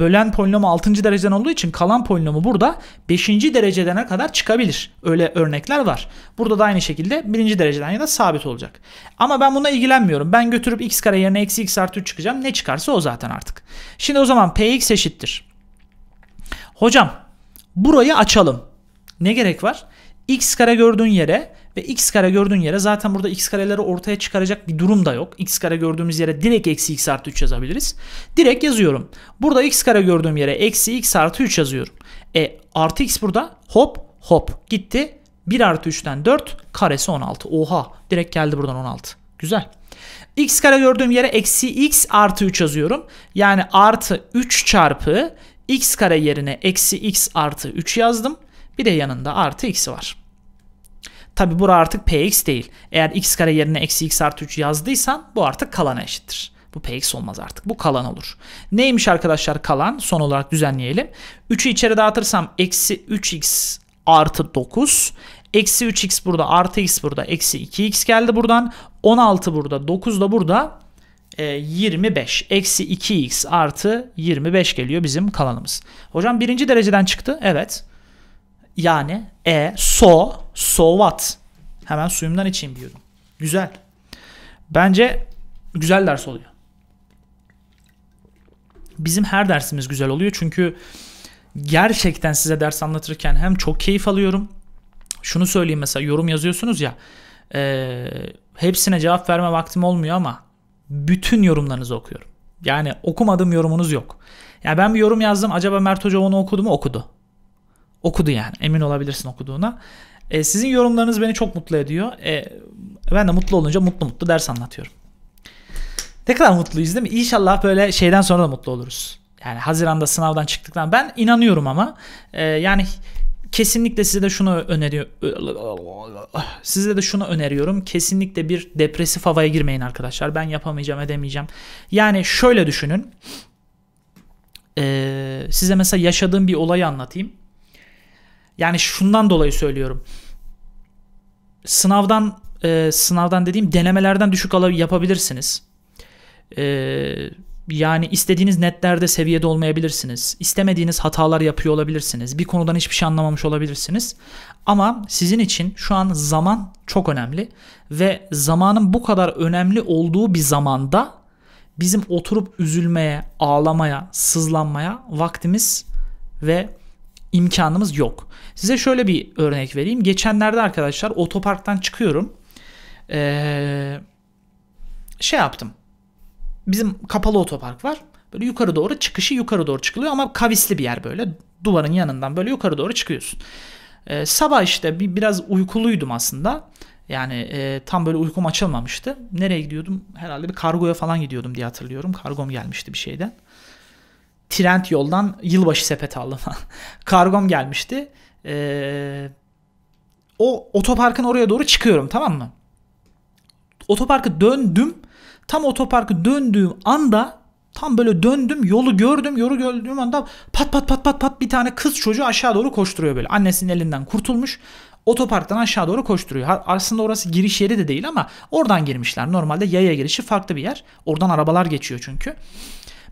bölen polinomu altıncı dereceden olduğu için kalan polinomu burada beşinci derecedene kadar çıkabilir. Öyle örnekler var. Burada da aynı şekilde birinci dereceden ya da sabit olacak. Ama ben buna ilgilenmiyorum. Ben götürüp x kare yerine eksi x artı üç çıkacağım. Ne çıkarsa o zaten artık. Şimdi o zaman px eşittir. Hocam burayı açalım. Ne gerek var? X kare gördüğün yere ve x kare gördüğün yere, zaten burada x kareleri ortaya çıkaracak bir durum da yok. X kare gördüğümüz yere direkt eksi x artı üç yazabiliriz. Direkt yazıyorum. Burada x kare gördüğüm yere eksi x artı üç yazıyorum. E artı x burada hop hop gitti. bir artı üçten dört karesi on altı. Oha, direkt geldi buradan on altı. Güzel. X kare gördüğüm yere eksi x artı üç yazıyorum. Yani artı üç çarpı x kare yerine eksi x artı üç yazdım. Bir de yanında artı x'i var. Tabi bura artık px değil. Eğer x kare yerine eksi x artı üç yazdıysan bu artık kalana eşittir. Bu px olmaz artık. Bu kalan olur. Neymiş arkadaşlar kalan? Son olarak düzenleyelim. üçü içeri dağıtırsam eksi üç x artı dokuz. Eksi üç x burada, artı x burada. Eksi iki x geldi buradan. on altı burada. dokuz da burada. yirmi beş. Eksi iki x artı yirmi beş geliyor bizim kalanımız. Hocam birinci dereceden çıktı. Evet. Yani e so so what? Hemen suyumdan içeyim diyorum. Güzel. Bence güzel ders oluyor. Bizim her dersimiz güzel oluyor çünkü gerçekten size ders anlatırken hem çok keyif alıyorum. Şunu söyleyeyim, mesela yorum yazıyorsunuz ya, e, hepsine cevap verme vaktim olmuyor ama bütün yorumlarınızı okuyorum. Yani okumadığım yorumunuz yok. Ya yani ben bir yorum yazdım, acaba Mert Hoca onu okudu mu? Okudu. Okudu yani. Emin olabilirsin okuduğuna. Ee, sizin yorumlarınız beni çok mutlu ediyor. Ee, ben de mutlu olunca mutlu mutlu ders anlatıyorum. Ne kadar mutluyuz değil mi? İnşallah böyle şeyden sonra da mutlu oluruz. Yani Haziran'da sınavdan çıktıktan. Ben inanıyorum ama. E, yani kesinlikle size de şunu öneriyorum. Size de şunu öneriyorum. Kesinlikle bir depresif havaya girmeyin arkadaşlar. Ben yapamayacağım, edemeyeceğim. Yani şöyle düşünün. Ee, size mesela yaşadığım bir olayı anlatayım. Yani şundan dolayı söylüyorum. Sınavdan, e, sınavdan dediğim denemelerden düşük yapabilirsiniz. E, yani istediğiniz netlerde seviyede olmayabilirsiniz. İstemediğiniz hatalar yapıyor olabilirsiniz. Bir konudan hiçbir şey anlamamış olabilirsiniz. Ama sizin için şu an zaman çok önemli. Ve zamanın bu kadar önemli olduğu bir zamanda bizim oturup üzülmeye, ağlamaya, sızlanmaya vaktimiz ve imkanımız yok. Size şöyle bir örnek vereyim. Geçenlerde arkadaşlar otoparktan çıkıyorum. Ee, şey yaptım. Bizim kapalı otopark var. Böyle yukarı doğru çıkışı yukarı doğru çıkılıyor ama kavisli bir yer böyle. Duvarın yanından böyle yukarı doğru çıkıyorsun. Ee, sabah işte bir, biraz uykuluydum aslında. Yani e, tam böyle uykum açılmamıştı. Nereye gidiyordum? Herhalde bir kargoya falan gidiyordum diye hatırlıyorum. Kargom gelmişti bir şeyden. Trend yoldan yılbaşı sepeti aldım. Kargom gelmişti. Ee, o otoparkın oraya doğru çıkıyorum, tamam mı? Otoparkı döndüm. Tam otoparkı döndüğüm anda tam böyle döndüm. Yolu gördüm. Yolu gördüğüm anda pat pat pat pat pat bir tane kız çocuğu aşağı doğru koşturuyor böyle. Annesinin elinden kurtulmuş. Otoparktan aşağı doğru koşturuyor. Aslında orası giriş yeri de değil ama oradan girmişler. Normalde yaya girişi farklı bir yer. Oradan arabalar geçiyor çünkü.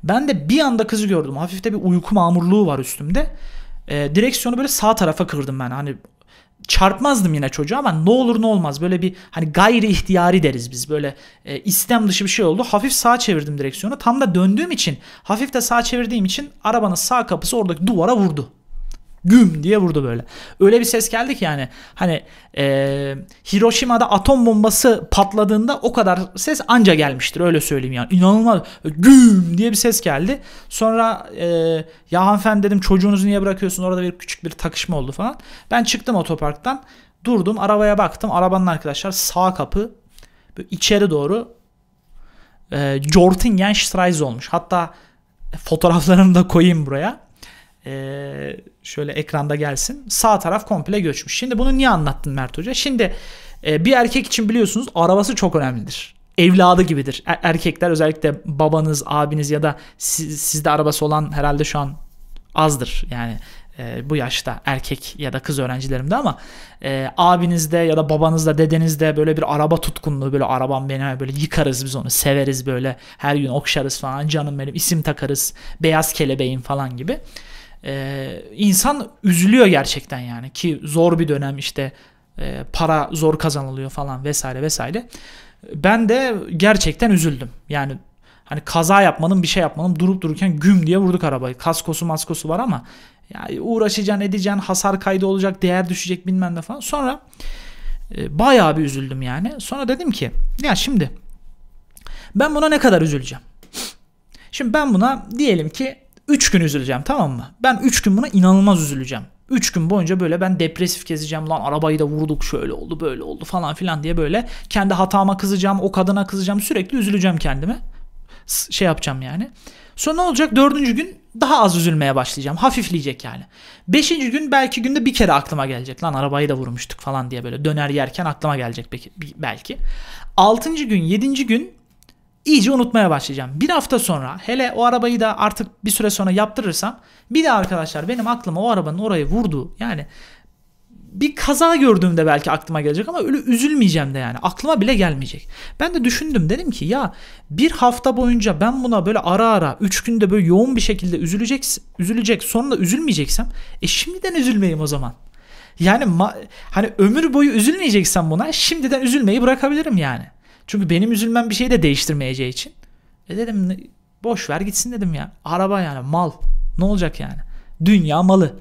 Ben de bir anda kızı gördüm. Hafifte bir uyku mamurluğu var üstümde. E, direksiyonu böyle sağ tarafa kırdım ben. Hani çarpmazdım yine çocuğa ama ne olur ne olmaz. Böyle bir hani gayri ihtiyari deriz biz. Böyle e, istem dışı bir şey oldu. Hafif sağa çevirdim direksiyonu. Tam da döndüğüm için, hafif de sağa çevirdiğim için arabanın sağ kapısı oradaki duvara vurdu. Güm diye vurdu böyle. Öyle bir ses geldi ki yani hani e, Hiroşima'da atom bombası patladığında o kadar ses anca gelmiştir. Öyle söyleyeyim yani. İnanılmaz. Güm diye bir ses geldi. Sonra e, ya hanımefendi dedim, çocuğunuzu niye bırakıyorsun? Orada bir küçük bir takışma oldu falan. Ben çıktım otoparktan. Durdum. Arabaya baktım. Arabanın arkadaşlar sağ kapı içeri doğru e, Jortingen-Streis olmuş. Hatta fotoğraflarını da koyayım buraya. Ee, şöyle ekranda gelsin. Sağ taraf komple göçmüş. Şimdi bunu niye anlattın Mert Hoca? Şimdi e, bir erkek için biliyorsunuz arabası çok önemlidir. Evladı gibidir. Er erkekler özellikle babanız, abiniz ya da siz, sizde arabası olan herhalde şu an azdır yani e, bu yaşta erkek ya da kız öğrencilerimde, ama e, abinizde ya da babanızda, dedenizde böyle bir araba tutkunluğu, böyle arabam benim, böyle yıkarız biz onu, severiz böyle, her gün okşarız falan, canım benim, isim takarız, beyaz kelebeğim falan gibi. Ee, insan üzülüyor gerçekten yani, ki zor bir dönem işte, e, para zor kazanılıyor falan vesaire vesaire. Ben de gerçekten üzüldüm yani, hani kaza yapmadım, bir şey yapmadım, durup dururken güm diye vurduk arabayı, kaskosu maskosu var ama yani uğraşacaksın edeceksin, hasar kaydı olacak, değer düşecek bilmem ne falan. Sonra e, bayağı bir üzüldüm yani. Sonra dedim ki ya şimdi ben buna ne kadar üzüleceğim? Şimdi ben buna diyelim ki üç gün üzüleceğim, tamam mı? Ben üç gün buna inanılmaz üzüleceğim. üç gün boyunca böyle ben depresif gezeceğim. Lan arabayı da vurduk, şöyle oldu böyle oldu falan filan diye böyle. Kendi hatama kızacağım, o kadına kızacağım. Sürekli üzüleceğim kendime. Şey yapacağım yani. Sonra ne olacak? dördüncü gün daha az üzülmeye başlayacağım. Hafifleyecek yani. beşinci gün belki günde bir kere aklıma gelecek. Lan arabayı da vurmuştuk falan diye böyle döner yerken aklıma gelecek belki. altıncı gün, yedinci gün İyice unutmaya başlayacağım. Bir hafta sonra, hele o arabayı da artık bir süre sonra yaptırırsam, bir de arkadaşlar benim aklıma o arabanın orayı vurduğu, yani bir kaza gördüğümde belki aklıma gelecek ama öyle üzülmeyeceğim de yani, aklıma bile gelmeyecek. Ben de düşündüm, dedim ki ya bir hafta boyunca ben buna böyle ara ara üç günde böyle yoğun bir şekilde üzüleceksin, üzülecek, sonra üzülmeyeceksem e şimdiden üzülmeyeyim o zaman. Yani hani ömür boyu üzülmeyeceksem buna, şimdiden üzülmeyi bırakabilirim yani. Çünkü benim üzülmem bir şeyi de değiştirmeyeceği için. E dedim boş ver gitsin dedim ya. Araba yani mal. Ne olacak yani? Dünya malı.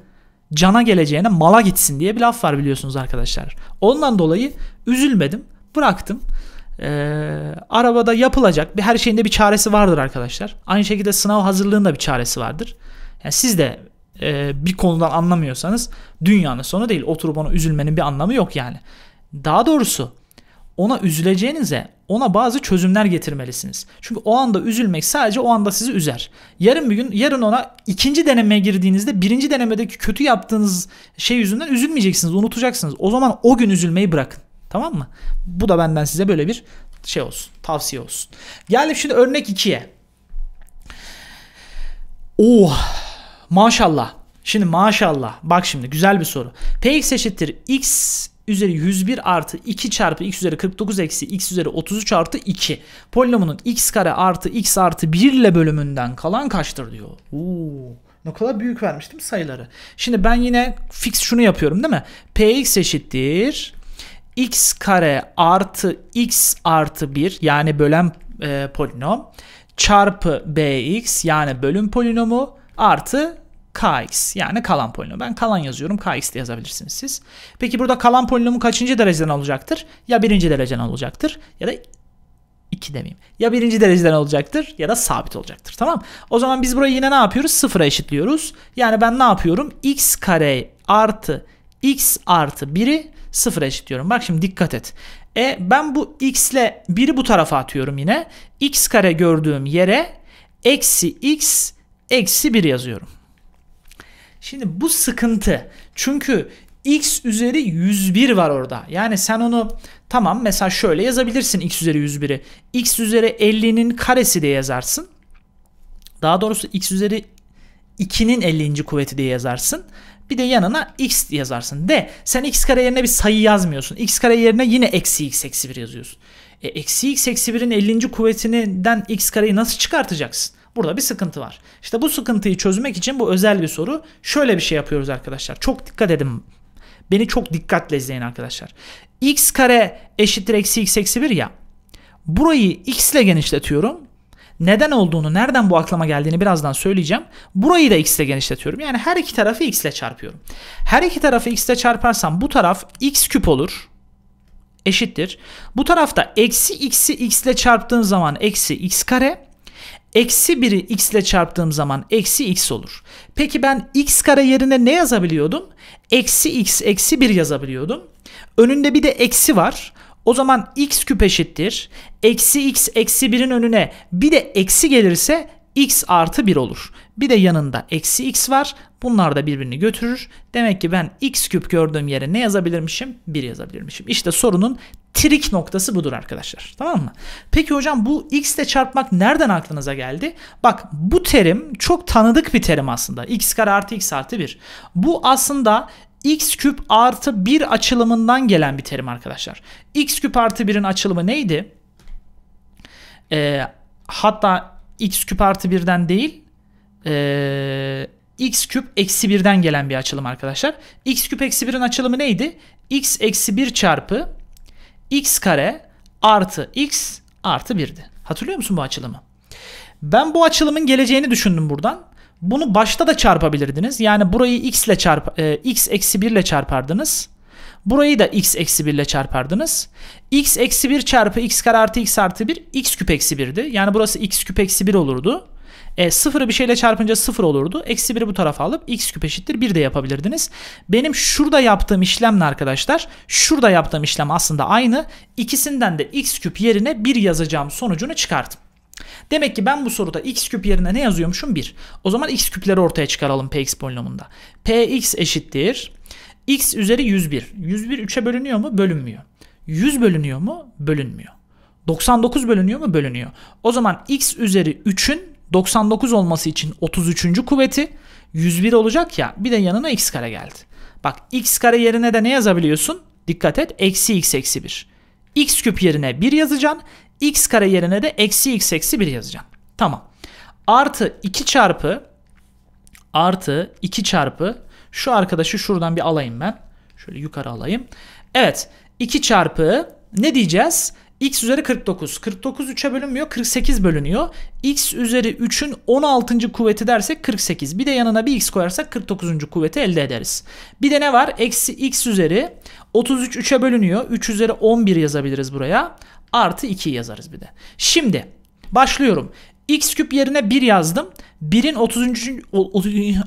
Cana geleceğine mala gitsin diye bir laf var biliyorsunuz arkadaşlar. Ondan dolayı üzülmedim. Bıraktım. Ee, arabada yapılacak bir, her şeyin de bir çaresi vardır arkadaşlar. Aynı şekilde sınav hazırlığında bir çaresi vardır. Yani siz de e, bir konudan anlamıyorsanız dünyanın sonu değil. Oturup ona üzülmenin bir anlamı yok yani. Daha doğrusu ona üzüleceğinize ona bazı çözümler getirmelisiniz. Çünkü o anda üzülmek sadece o anda sizi üzer. Yarın bir gün, yarın ona ikinci denemeye girdiğinizde birinci denemedeki kötü yaptığınız şey yüzünden üzülmeyeceksiniz, unutacaksınız. O zaman o gün üzülmeyi bırakın. Tamam mı? Bu da benden size böyle bir şey olsun, tavsiye olsun. Geldim şimdi örnek ikiye. Oh, maşallah. Şimdi maşallah. Bak şimdi güzel bir soru. Px eşittir x üzeri yüz bir artı iki çarpı x üzeri kırk dokuz eksi x üzeri otuz üç artı iki polinomunun x kare artı x artı bir ile bölümünden kalan kaçtır diyor. Oo, ne kadar büyük vermiştim sayıları. Şimdi ben yine fix şunu yapıyorum değil mi? Px eşittir x kare artı x artı bir yani bölen e, polinom çarpı bx yani bölüm polinomu artı kx yani kalan polinom. Ben kalan yazıyorum. Kx de yazabilirsiniz siz. Peki burada kalan polinomu kaçıncı dereceden olacaktır? Ya birinci dereceden olacaktır ya da iki demeyeyim. Ya birinci dereceden olacaktır ya da sabit olacaktır. Tamam. O zaman biz burayı yine ne yapıyoruz? Sıfıra eşitliyoruz. Yani ben ne yapıyorum? X kare artı x artı biri sıfıra eşitliyorum. Bak şimdi dikkat et. E ben bu x ile biri bu tarafa atıyorum yine. X kare gördüğüm yere eksi x eksi bir yazıyorum. Şimdi bu sıkıntı. Çünkü x üzeri yüz bir var orada. Yani sen onu tamam mesela şöyle yazabilirsin x üzeri yüz biri. X üzeri ellinin karesi diye yazarsın. Daha doğrusu x üzeri ikinin ellinci kuvveti diye yazarsın. Bir de yanına x yazarsın. De sen x kare yerine bir sayı yazmıyorsun. X kare yerine yine eksi x eksi bir yazıyorsun. E, eksi x eksi birin ellinci kuvvetinden x kareyi nasıl çıkartacaksın? Burada bir sıkıntı var. İşte bu sıkıntıyı çözmek için bu özel bir soru. Şöyle bir şey yapıyoruz arkadaşlar. Çok dikkat edin. Beni çok dikkatle izleyin arkadaşlar. X kare eşittir eksi x eksi bir ya. Burayı x ile genişletiyorum. Neden olduğunu, nereden bu aklıma geldiğini birazdan söyleyeceğim. Burayı da x ile genişletiyorum. Yani her iki tarafı x ile çarpıyorum. Her iki tarafı x ile çarparsam bu taraf x küp olur. Eşittir. Bu tarafta eksi x'i x ile çarptığın zaman eksi x kare. Eksi biri x ile çarptığım zaman eksi x olur. Peki ben x kare yerine ne yazabiliyordum? Eksi x eksi bir yazabiliyordum. Önünde bir de eksi var. O zaman x küp eşittir. Eksi x eksi birin önüne bir de eksi gelirse x artı bir olur. Bir de yanında eksi x var. Bunlar da birbirini götürür. Demek ki ben x küp gördüğüm yere ne yazabilirmişim? bir yazabilirmişim. İşte sorunun trik noktası budur arkadaşlar. Tamam mı? Peki hocam bu x ile çarpmak nereden aklınıza geldi? Bak bu terim çok tanıdık bir terim aslında. X kare artı x artı bir. Bu aslında x küp artı bir açılımından gelen bir terim arkadaşlar. X küp artı birin açılımı neydi? Ee, hatta x küp artı birden değil, ee, x küp eksi birden gelen bir açılım arkadaşlar. X küp eksi birin açılımı neydi? X eksi bir çarpı x kare artı x artı birdi. Hatırlıyor musun bu açılımı? Ben bu açılımın geleceğini düşündüm buradan. Bunu başta da çarpabilirdiniz. Yani burayı x ile çarp, e, x eksi bir ile çarpardınız. Burayı da x eksi bir ile çarpardınız. X eksi bir çarpı x kare artı x artı bir x küp eksi birdi. Yani burası x küp eksi bir olurdu. E, sıfırı bir şeyle çarpınca sıfır olurdu. Eksi biri bu tarafa alıp x küp eşittir bir de yapabilirdiniz. Benim şurada yaptığım işlemle arkadaşlar, şurada yaptığım işlem aslında aynı. İkisinden de x küp yerine bir yazacağım sonucunu çıkarttım. Demek ki ben bu soruda x küp yerine ne yazıyormuşum? bir. O zaman x küpleri ortaya çıkaralım px polinomunda. Px eşittir x üzeri yüz bir. yüz bir üçe bölünüyor mu? Bölünmüyor. yüz bölünüyor mu? Bölünmüyor. doksan dokuz bölünüyor mu? Bölünüyor. O zaman x üzeri üçün doksan dokuz olması için otuz üçüncü kuvveti yüz bir olacak ya, bir de yanına x kare geldi. Bak x kare yerine de ne yazabiliyorsun? Dikkat et, eksi x eksi bir. X küp yerine bir yazacaksın. X kare yerine de eksi x eksi bir yazacağım. Tamam. Artı iki çarpı artı iki çarpı şu arkadaşı şuradan bir alayım ben. Şöyle yukarı alayım. Evet. iki çarpı ne diyeceğiz? X üzeri kırk dokuz. kırk dokuz üçe bölünmüyor. kırk sekiz bölünüyor. X üzeri üçün on altıncı kuvveti dersek kırk sekiz. Bir de yanına bir x koyarsak kırk dokuzuncu kuvveti elde ederiz. Bir de ne var? Eksi x üzeri otuz üç üçe bölünüyor. üç üzeri on bir yazabiliriz buraya. Artı iki yazarız bir de. Şimdi başlıyorum. X küp yerine bir yazdım. birin otuz üç.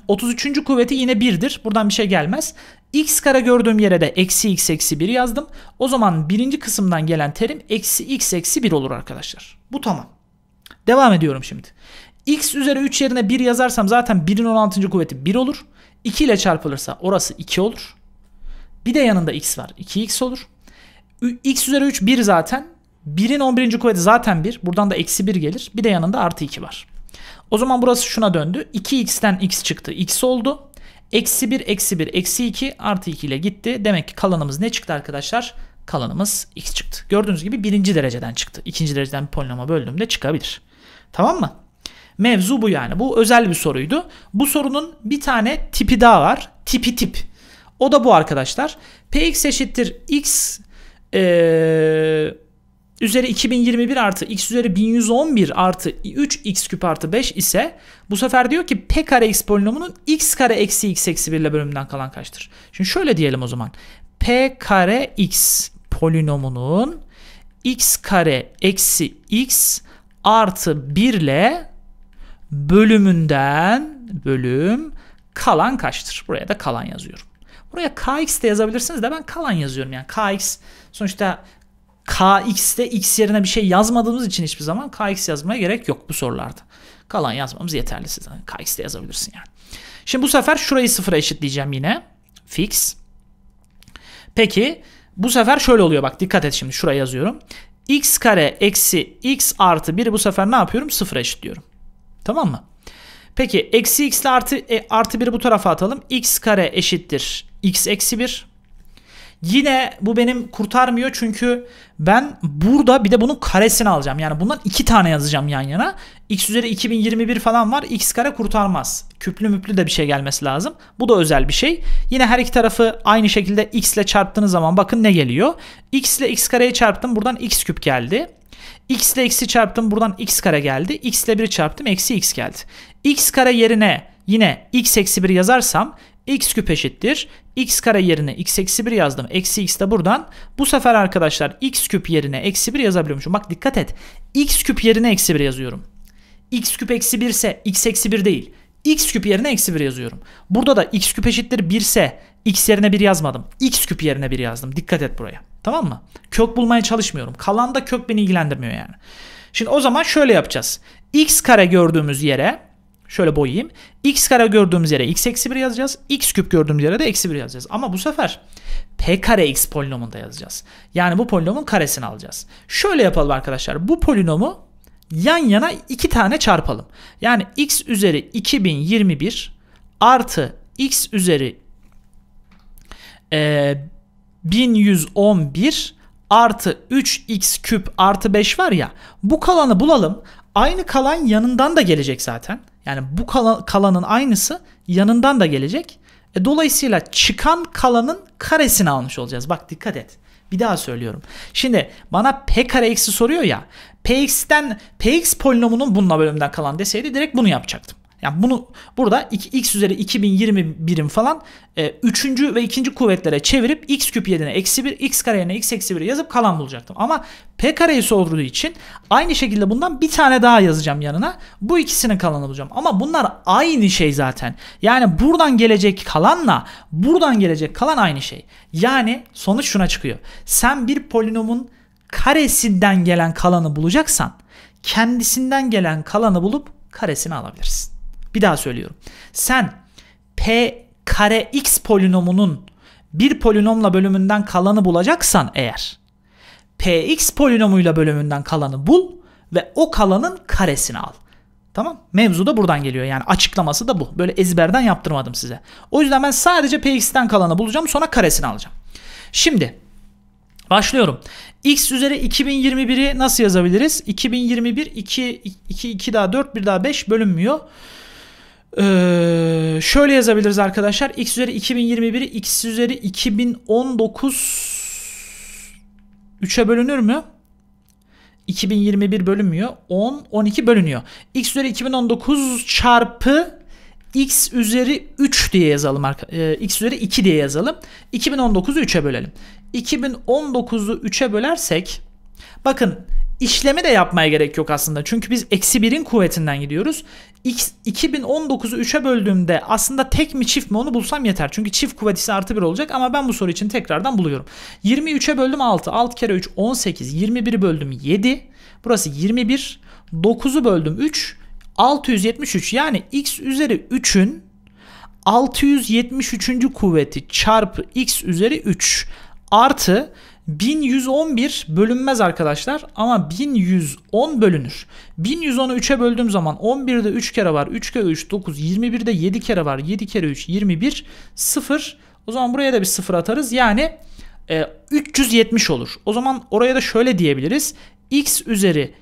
otuz üçüncü kuvveti yine birdir. Buradan bir şey gelmez. X kare gördüğüm yere de eksi x eksi bir yazdım. O zaman birinci kısımdan gelen terim eksi x eksi bir olur arkadaşlar. Bu tamam. Devam ediyorum şimdi. X üzeri üç yerine bir yazarsam zaten birin on altıncı kuvveti bir olur. iki ile çarpılırsa orası iki olur. Bir de yanında x var. iki x olur. X üzeri üç bir zaten. birin on birinci kuvveti zaten bir. Buradan da eksi bir gelir. Bir de yanında artı iki var. O zaman burası şuna döndü. iki x'ten x çıktı. X oldu. Eksi bir, eksi bir, eksi iki, artı iki ile gitti. Demek ki kalanımız ne çıktı arkadaşlar? Kalanımız x çıktı. Gördüğünüz gibi birinci dereceden çıktı. İkinci dereceden bir polinoma böldüğümde çıkabilir. Tamam mı? Mevzu bu yani. Bu özel bir soruydu. Bu sorunun bir tane tipi daha var. Tipi tip. O da bu arkadaşlar. Px eşittir x... Ee, üzeri iki bin yirmi bir artı x üzeri bin yüz on bir artı üç x küp artı beş ise bu sefer diyor ki p kare x polinomunun x kare eksi x eksi bir ile bölümünden kalan kaçtır? Şimdi şöyle diyelim o zaman. P kare x polinomunun x kare eksi x artı bir ile bölümünden bölüm kalan kaçtır? Buraya da kalan yazıyorum. Buraya kx de yazabilirsiniz de ben kalan yazıyorum. Yani kx sonuçta kx'te x yerine bir şey yazmadığımız için hiçbir zaman kx yazmaya gerek yok bu sorularda. Kalan yazmamız yeterli size. Kx'te yazabilirsin yani. Şimdi bu sefer şurayı sıfıra eşitleyeceğim yine. Fix. Peki bu sefer şöyle oluyor bak, dikkat et şimdi, şuraya yazıyorum. X kare eksi x artı bir bu sefer ne yapıyorum? Sıfıra eşitliyorum. Tamam mı? Peki eksi x ile artı, e, artı biri bu tarafa atalım. X kare eşittir x eksi bir. Yine bu benim kurtarmıyor çünkü ben burada bir de bunun karesini alacağım. Yani bundan iki tane yazacağım yan yana. X üzeri iki bin yirmi bir falan var. X kare kurtarmaz. Küplü müplü de bir şey gelmesi lazım. Bu da özel bir şey. Yine her iki tarafı aynı şekilde x ile çarptığınız zaman bakın ne geliyor. X ile x kareyi çarptım. Buradan x küp geldi. X ile x'i çarptım. Buradan x kare geldi. X ile biri çarptım. Eksi x geldi. X kare yerine yine x eksi bir yazarsam x küp eşittir x kare yerine x eksi bir yazdım. Eksi x de buradan. Bu sefer arkadaşlar x küp yerine eksi bir yazabiliyormuşum. Bak dikkat et. X küp yerine eksi bir yazıyorum. X küp eksi bir ise x eksi bir değil. X küp yerine eksi bir yazıyorum. Burada da x küp eşittir bir ise x yerine bir yazmadım. X küp yerine bir yazdım. Dikkat et buraya. Tamam mı? Kök bulmaya çalışmıyorum. Kalan da kök beni ilgilendirmiyor yani. Şimdi o zaman şöyle yapacağız. X kare gördüğümüz yere şöyle boyayayım. X kare gördüğümüz yere x eksi bir yazacağız. X küp gördüğümüz yere de eksi bir yazacağız. Ama bu sefer p kare x polinomunda yazacağız. Yani bu polinomun karesini alacağız. Şöyle yapalım arkadaşlar. Bu polinomu yan yana iki tane çarpalım. Yani x üzeri iki bin yirmi bir artı x üzeri e, bin yüz on bir artı üç x küp artı beş var ya, bu kalanı bulalım. Aynı kalan yanından da gelecek zaten. Yani bu kalan, kalanın aynısı yanından da gelecek. E, dolayısıyla çıkan kalanın karesini almış olacağız. Bak dikkat et. Bir daha söylüyorum. Şimdi bana p kare x'i soruyor ya. Px'ten px polinomunun bununla bölümden kalan deseydi direkt bunu yapacaktım. Yani bunu burada x üzeri iki bin yirmi birim falan üçüncü E, ve ikinci kuvvetlere çevirip x küp yerine eksi bir, x kare yerine x eksi bir yazıp kalan bulacaktım. Ama p kareyi sorduğu için aynı şekilde bundan bir tane daha yazacağım yanına. Bu ikisinin kalanı bulacağım. Ama bunlar aynı şey zaten. Yani buradan gelecek kalanla buradan gelecek kalan aynı şey. Yani sonuç şuna çıkıyor. Sen bir polinomun karesinden gelen kalanı bulacaksan kendisinden gelen kalanı bulup karesini alabilirsin. Bir daha söylüyorum. Sen p kare x polinomunun bir polinomla bölümünden kalanı bulacaksan eğer px polinomuyla bölümünden kalanı bul ve o kalanın karesini al. Tamam? Mevzu da buradan geliyor. Yani açıklaması da bu. Böyle ezberden yaptırmadım size. O yüzden ben sadece px'ten kalanı bulacağım. Sonra karesini alacağım. Şimdi başlıyorum. X üzeri iki bin yirmi biri nasıl yazabiliriz? iki bin yirmi bir iki, iki, iki daha dört, bir daha beş bölünmüyor. Ee, şöyle yazabiliriz arkadaşlar. X üzeri iki bin yirmi biri X üzeri iki bin on dokuz üçe bölünür mü? iki bin yirmi bir bölünmüyor. on, on iki bölünüyor. X üzeri iki bin on dokuz çarpı X üzeri üç diye yazalım. Ee, X üzeri iki diye yazalım. iki bin on dokuzu üçe bölelim. iki bin on dokuzu üçe bölersek, bakın işlemi de yapmaya gerek yok aslında. Çünkü biz eksi birin kuvvetinden gidiyoruz. X, iki bin on dokuzu üçe böldüğümde aslında tek mi çift mi onu bulsam yeter. Çünkü çift kuvvet ise artı bir olacak ama ben bu soru için tekrardan buluyorum. yirmi üçe böldüm altı. altı kere üç on sekiz. yirmi biri böldüm yedi. Burası yirmi bir. dokuzu böldüm üç. altı yüz yetmiş üç. Yani x üzeri üçün altı yüz yetmiş üçüncü kuvveti çarpı x üzeri üç. Artı bin yüz on bir bölünmez arkadaşlar ama bin yüz on bölünür. bin yüz onu üçe böldüğüm zaman on birde üç kere var. üç kere üç dokuz. yirmi birde yedi kere var. yedi kere üç yirmi bir. sıfır. O zaman buraya da bir sıfır atarız. Yani e, üç yüz yetmiş olur. O zaman oraya da şöyle diyebiliriz. X üzeri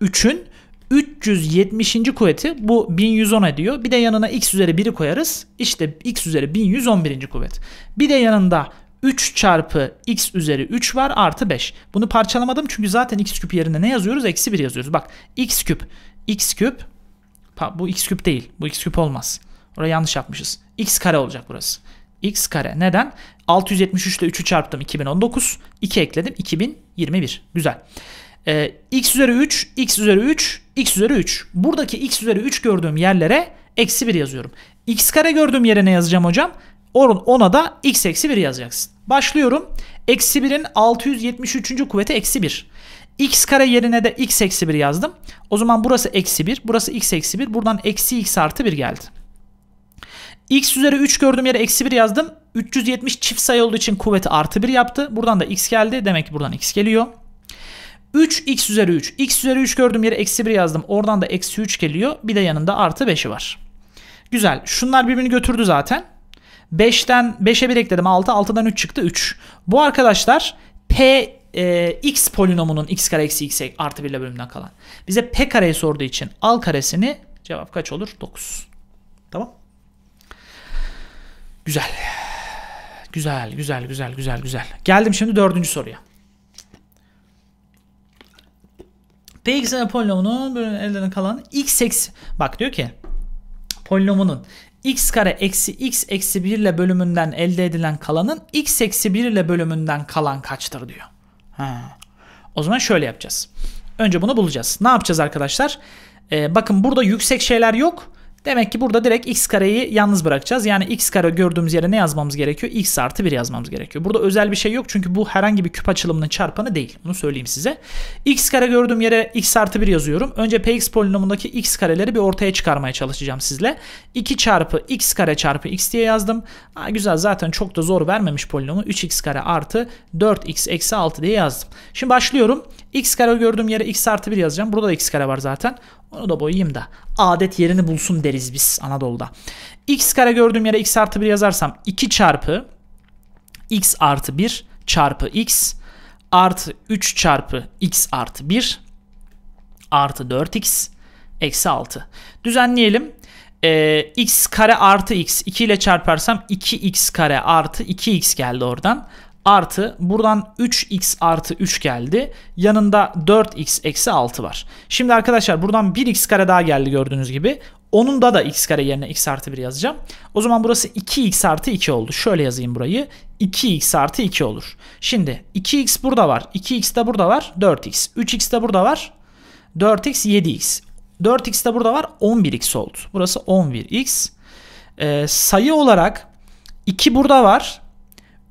üçün üç yüz yetmişinci kuvveti bu bin yüz on ediyor. Bir de yanına x üzeri biri koyarız. İşte x üzeri bin yüz on birinci kuvvet. Bir de yanında üç çarpı x üzeri üç var artı beş. Bunu parçalamadım çünkü zaten x küp yerine ne yazıyoruz? Eksi bir yazıyoruz. Bak x küp, x küp, bu x küp değil. Bu x küp olmaz. Oraya yanlış yapmışız. X kare olacak burası. X kare. Neden? altı yüz yetmiş üçte üçü çarptım iki bin on dokuz. iki ekledim iki bin yirmi bir. Güzel. Ee, x üzeri üç, x üzeri üç, x üzeri üç. Buradaki x üzeri üç gördüğüm yerlere eksi bir yazıyorum. X kare gördüğüm yere ne yazacağım hocam? Ona da x eksi bir yazacaksın. Başlıyorum. Eksi birin altı yüz yetmiş üçüncü kuvveti eksi bir. X kare yerine de x eksi bir yazdım. O zaman burası eksi bir. Burası x eksi bir. Buradan eksi x artı bir geldi. X üzeri üç gördüğüm yere eksi bir yazdım. üç yüz yetmiş çift sayı olduğu için kuvveti artı bir yaptı. Buradan da x geldi. Demek ki buradan x geliyor. üç x üzeri üç. X üzeri üç gördüğüm yere eksi bir yazdım. Oradan da eksi üç geliyor. Bir de yanında artı beşi var. Güzel. Şunlar birbirini götürdü zaten. beşten beşe bir ekledim altı, altıdan üç çıktı üç. Bu arkadaşlar p e, x polinomunun x kare eksi x artı bir ile bölümden kalan. Bize p kareyi sorduğu için al karesini, cevap kaç olur? dokuz. Tamam. Güzel. Güzel, güzel, güzel, güzel, güzel. Geldim şimdi dördüncü soruya. Px polinomunun bölümden kalan x eksi. Bak diyor ki polinomunun x kare eksi x eksi bir ile bölümünden elde edilen kalanın x eksi bir ile bölümünden kalan kaçtır diyor. Ha. O zaman şöyle yapacağız. Önce bunu bulacağız. Ne yapacağız arkadaşlar? Ee, bakın burada yüksek şeyler yok. Demek ki burada direkt x kareyi yalnız bırakacağız. Yani x kare gördüğümüz yere ne yazmamız gerekiyor? X artı bir yazmamız gerekiyor. Burada özel bir şey yok çünkü bu herhangi bir küp açılımının çarpanı değil. Bunu söyleyeyim size. X kare gördüğüm yere x artı bir yazıyorum. Önce px polinomundaki x kareleri bir ortaya çıkarmaya çalışacağım sizle. iki çarpı x kare çarpı x diye yazdım. Ha, güzel, zaten çok da zor vermemiş polinomu. üç x kare artı dört x eksi altı diye yazdım. Şimdi başlıyorum. X kare gördüğüm yere x artı bir yazacağım. Burada da x kare var zaten. Onu da boyayayım da adet yerini bulsun deriz biz Anadolu'da. X kare gördüğüm yere x artı bir yazarsam iki çarpı x artı bir çarpı x artı üç çarpı x artı bir artı dört x eksi altı. Düzenleyelim. Ee, x kare artı x iki ile çarparsam iki x kare artı iki x geldi oradan. Artı buradan üç x artı üç geldi. Yanında dört x eksi altı var. Şimdi arkadaşlar buradan bir x kare daha geldi gördüğünüz gibi. Onun da da x kare yerine x artı bir yazacağım. O zaman burası iki x artı iki oldu. Şöyle yazayım burayı. iki x artı iki olur. Şimdi iki x burada var. iki x de burada var. dört x. üç x de burada var. dört x yedi x. dört x de burada var. on bir x oldu. Burası on bir x. Ee, sayı olarak iki burada var.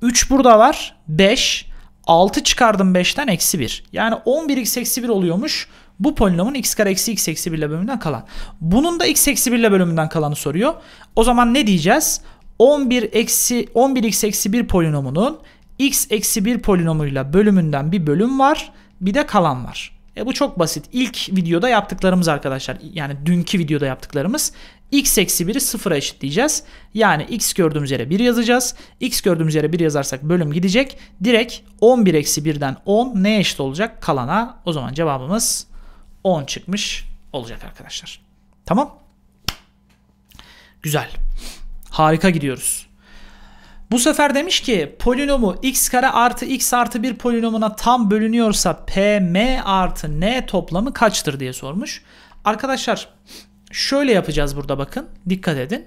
üç burada var. beş. altı çıkardım beşten, eksi bir. Yani on bir x eksi bir oluyormuş. Bu polinomun x kare eksi x eksi bir ile bölümünden kalan. Bunun da x eksi bir ile bölümünden kalanı soruyor. O zaman ne diyeceğiz? on bir eksi on bir x eksi bir polinomunun x eksi bir polinomuyla bölümünden bir bölüm var. Bir de kalan var. E bu çok basit. İlk videoda yaptıklarımız arkadaşlar. Yani dünkü videoda yaptıklarımız. X eksi bir'i sıfıra eşitleyeceğiz. Yani x gördüğümüz yere bir yazacağız. X gördüğümüz yere bir yazarsak bölüm gidecek. Direkt on bir eksi birden on neye eşit olacak? Kalana. O zaman cevabımız on çıkmış olacak arkadaşlar. Tamam. Güzel. Harika gidiyoruz. Bu sefer demiş ki polinomu x kare artı x artı bir polinomuna tam bölünüyorsa pm artı n toplamı kaçtır diye sormuş. Arkadaşlar şöyle yapacağız burada, bakın. Dikkat edin.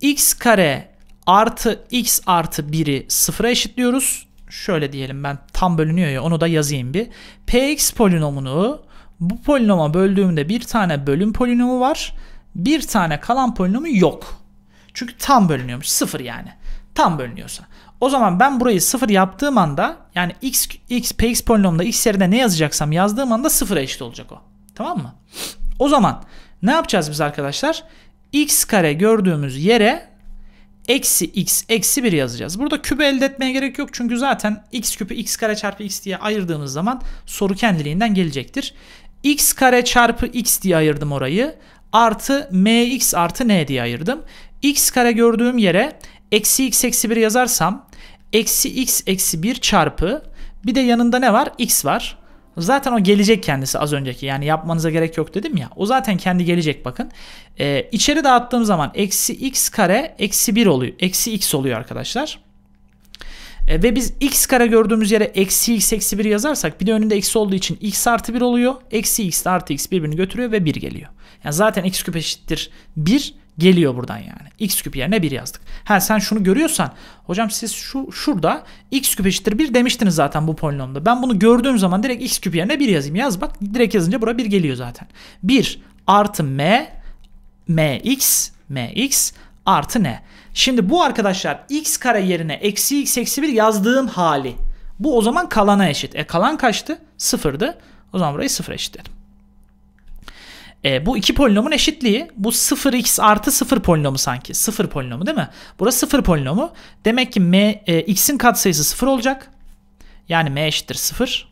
X kare artı x artı bir'i sıfıra eşitliyoruz. Şöyle diyelim, ben tam bölünüyor ya, onu da yazayım bir. Px polinomunu bu polinoma böldüğümde bir tane bölüm polinomu var. Bir tane kalan polinomu yok. Çünkü tam bölünüyormuş. Sıfır yani. Tam bölünüyorsa. O zaman ben burayı sıfır yaptığım anda, yani x, x px polinomunda x yerine ne yazacaksam yazdığım anda sıfıra eşit olacak o. Tamam mı? O zaman ne yapacağız biz arkadaşlar? X kare gördüğümüz yere eksi x eksi bir yazacağız. Burada küpü elde etmeye gerek yok. Çünkü zaten x küpü x kare çarpı x diye ayırdığımız zaman soru kendiliğinden gelecektir. X kare çarpı x diye ayırdım orayı. Artı mx artı n diye ayırdım. X kare gördüğüm yere eksi x eksi bir yazarsam eksi x eksi bir çarpı, bir de yanında ne var? X var. Zaten o gelecek kendisi az önceki. Yani yapmanıza gerek yok dedim ya. O zaten kendi gelecek, bakın. Ee, içeri dağıttığım zaman eksi x kare eksi bir oluyor. Eksi x oluyor arkadaşlar. Ee, ve biz x kare gördüğümüz yere eksi x eksi bir yazarsak, bir de önünde eksi olduğu için x artı bir oluyor. Eksi x artı x birbirini götürüyor ve bir geliyor. Yani zaten x küp eşittir bir geliyor buradan yani. X küp yerine bir yazdık. Ha, sen şunu görüyorsan hocam, siz şu şurada x küp eşittir bir demiştiniz zaten bu polinomda. Ben bunu gördüğüm zaman direkt x küp yerine bir yazayım. Yaz bak. Direkt yazınca bura bir geliyor zaten. bir artı m mx mx artı n. Şimdi bu arkadaşlar x kare yerine eksi x eksi bir yazdığım hali. Bu o zaman kalana eşit. E kalan kaçtı? sıfırdı. O zaman burayı sıfıra eşitledim. E, bu iki polinomun eşitliği, bu sıfır x artı sıfır polinomu sanki. sıfır polinomu değil mi? Burası sıfır polinomu. Demek ki m, e, x'in katsayısı sıfır olacak. Yani m eşittir sıfır.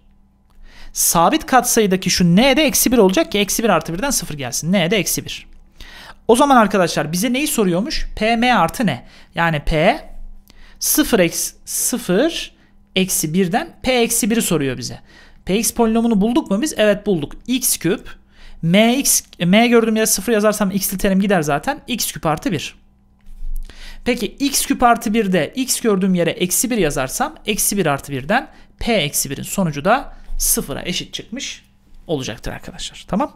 Sabit katsayıdaki şu n de eksi bir olacak ki eksi bir artı birden sıfır gelsin. N de eksi bir. O zaman arkadaşlar bize neyi soruyormuş? Pm artı n. Yani p sıfır, eksi birden p eksi bir'i soruyor bize. Px polinomunu bulduk mu biz? Evet bulduk. X küp. Mx, m gördüğüm yere sıfır yazarsam x'li terim gider zaten. X küp artı bir. Peki x küp artı bir'de x gördüğüm yere eksi bir yazarsam eksi bir artı bir'den p eksi bir'in sonucu da sıfıra eşit çıkmış olacaktır arkadaşlar. Tamam.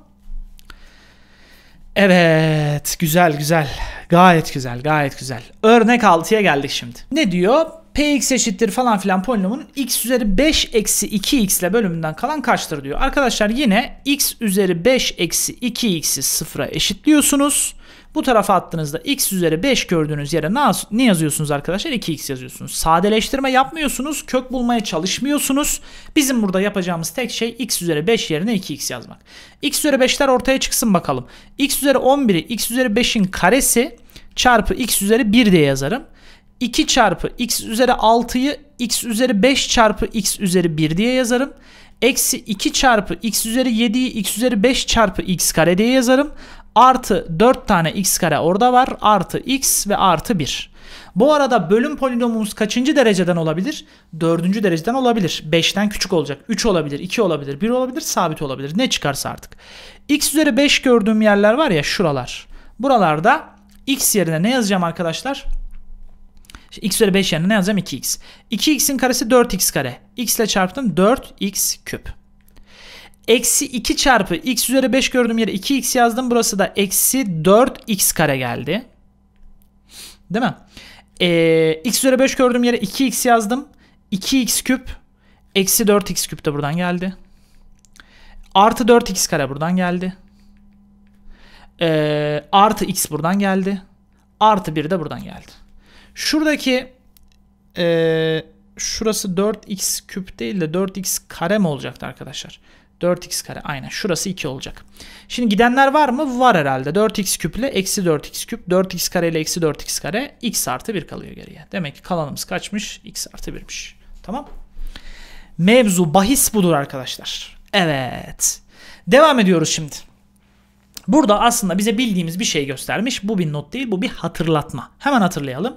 Evet. Güzel güzel. Gayet güzel. Gayet güzel. Örnek altıya geldik şimdi. Ne diyor? Px eşittir falan filan polinomunun x üzeri beş eksi iki x ile bölümünden kalan kaçtır diyor. Arkadaşlar yine x üzeri beş eksi iki x'i sıfıra eşitliyorsunuz. Bu tarafa attığınızda x üzeri beş gördüğünüz yere ne yazıyorsunuz arkadaşlar? iki x yazıyorsunuz. Sadeleştirme yapmıyorsunuz. Kök bulmaya çalışmıyorsunuz. Bizim burada yapacağımız tek şey x üzeri beş yerine iki x yazmak. X üzeri beşler ortaya çıksın bakalım. X üzeri on biri x üzeri beşin karesi çarpı x üzeri bir diye yazarım. iki çarpı x üzeri altıyı x üzeri beş çarpı x üzeri bir diye yazarım. Eksi iki çarpı x üzeri yediyi x üzeri beş çarpı x kare diye yazarım. Artı dört tane x kare orada var. Artı x ve artı bir. Bu arada bölüm polinomumuz kaçıncı dereceden olabilir? dördüncü dereceden olabilir. beşten küçük olacak. üç olabilir, iki olabilir, bir olabilir, sabit olabilir. Ne çıkarsa artık. X üzeri beş gördüğüm yerler var ya, şuralar. Buralarda x yerine ne yazacağım arkadaşlar? X üzeri beş yerine ne yazacağım? iki x. iki x'in karesi dört x kare. X ile çarptım, dört x küp. Eksi iki çarpı x üzeri beş gördüğüm yere iki x yazdım. Burası da eksi dört x kare geldi. Değil mi? Ee, x üzeri beş gördüğüm yere iki x yazdım. iki x küp. Eksi dört x küp de buradan geldi. Artı dört x kare buradan geldi. Ee, artı x buradan geldi. Artı bir de buradan geldi. Şuradaki e, şurası dört x küp değil de dört x kare mi olacaktı arkadaşlar? dört x kare, aynen. Şurası iki olacak. Şimdi gidenler var mı? Var herhalde. dört x küp ile eksi dört x küp. dört x kare ile eksi dört x kare. X artı bir kalıyor geriye. Demek ki kalanımız kaçmış? X artı birmiş. Tamam. Mevzu, bahis budur arkadaşlar. Evet. Devam ediyoruz şimdi. Burada aslında bize bildiğimiz bir şey göstermiş. Bu bir not değil, bu bir hatırlatma. Hemen hatırlayalım.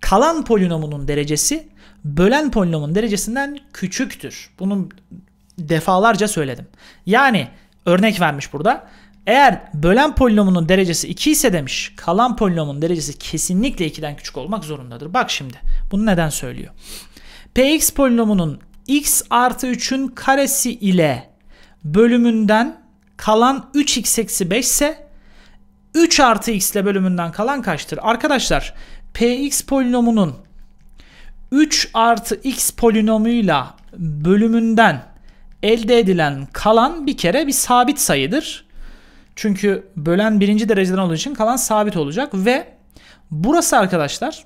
Kalan polinomunun derecesi bölen polinomun derecesinden küçüktür. Bunu defalarca söyledim. Yani örnek vermiş burada. Eğer bölen polinomunun derecesi iki ise demiş, kalan polinomun derecesi kesinlikle ikiden küçük olmak zorundadır. Bak şimdi bunu neden söylüyor. Px polinomunun x artı üçün karesi ile bölümünden kalan üç x eksi beş ise üç artı x ile bölümünden kalan kaçtır? Arkadaşlar px polinomunun üç artı x polinomuyla bölümünden elde edilen kalan bir kere bir sabit sayıdır. Çünkü bölen birinci dereceden olduğu için kalan sabit olacak ve burası arkadaşlar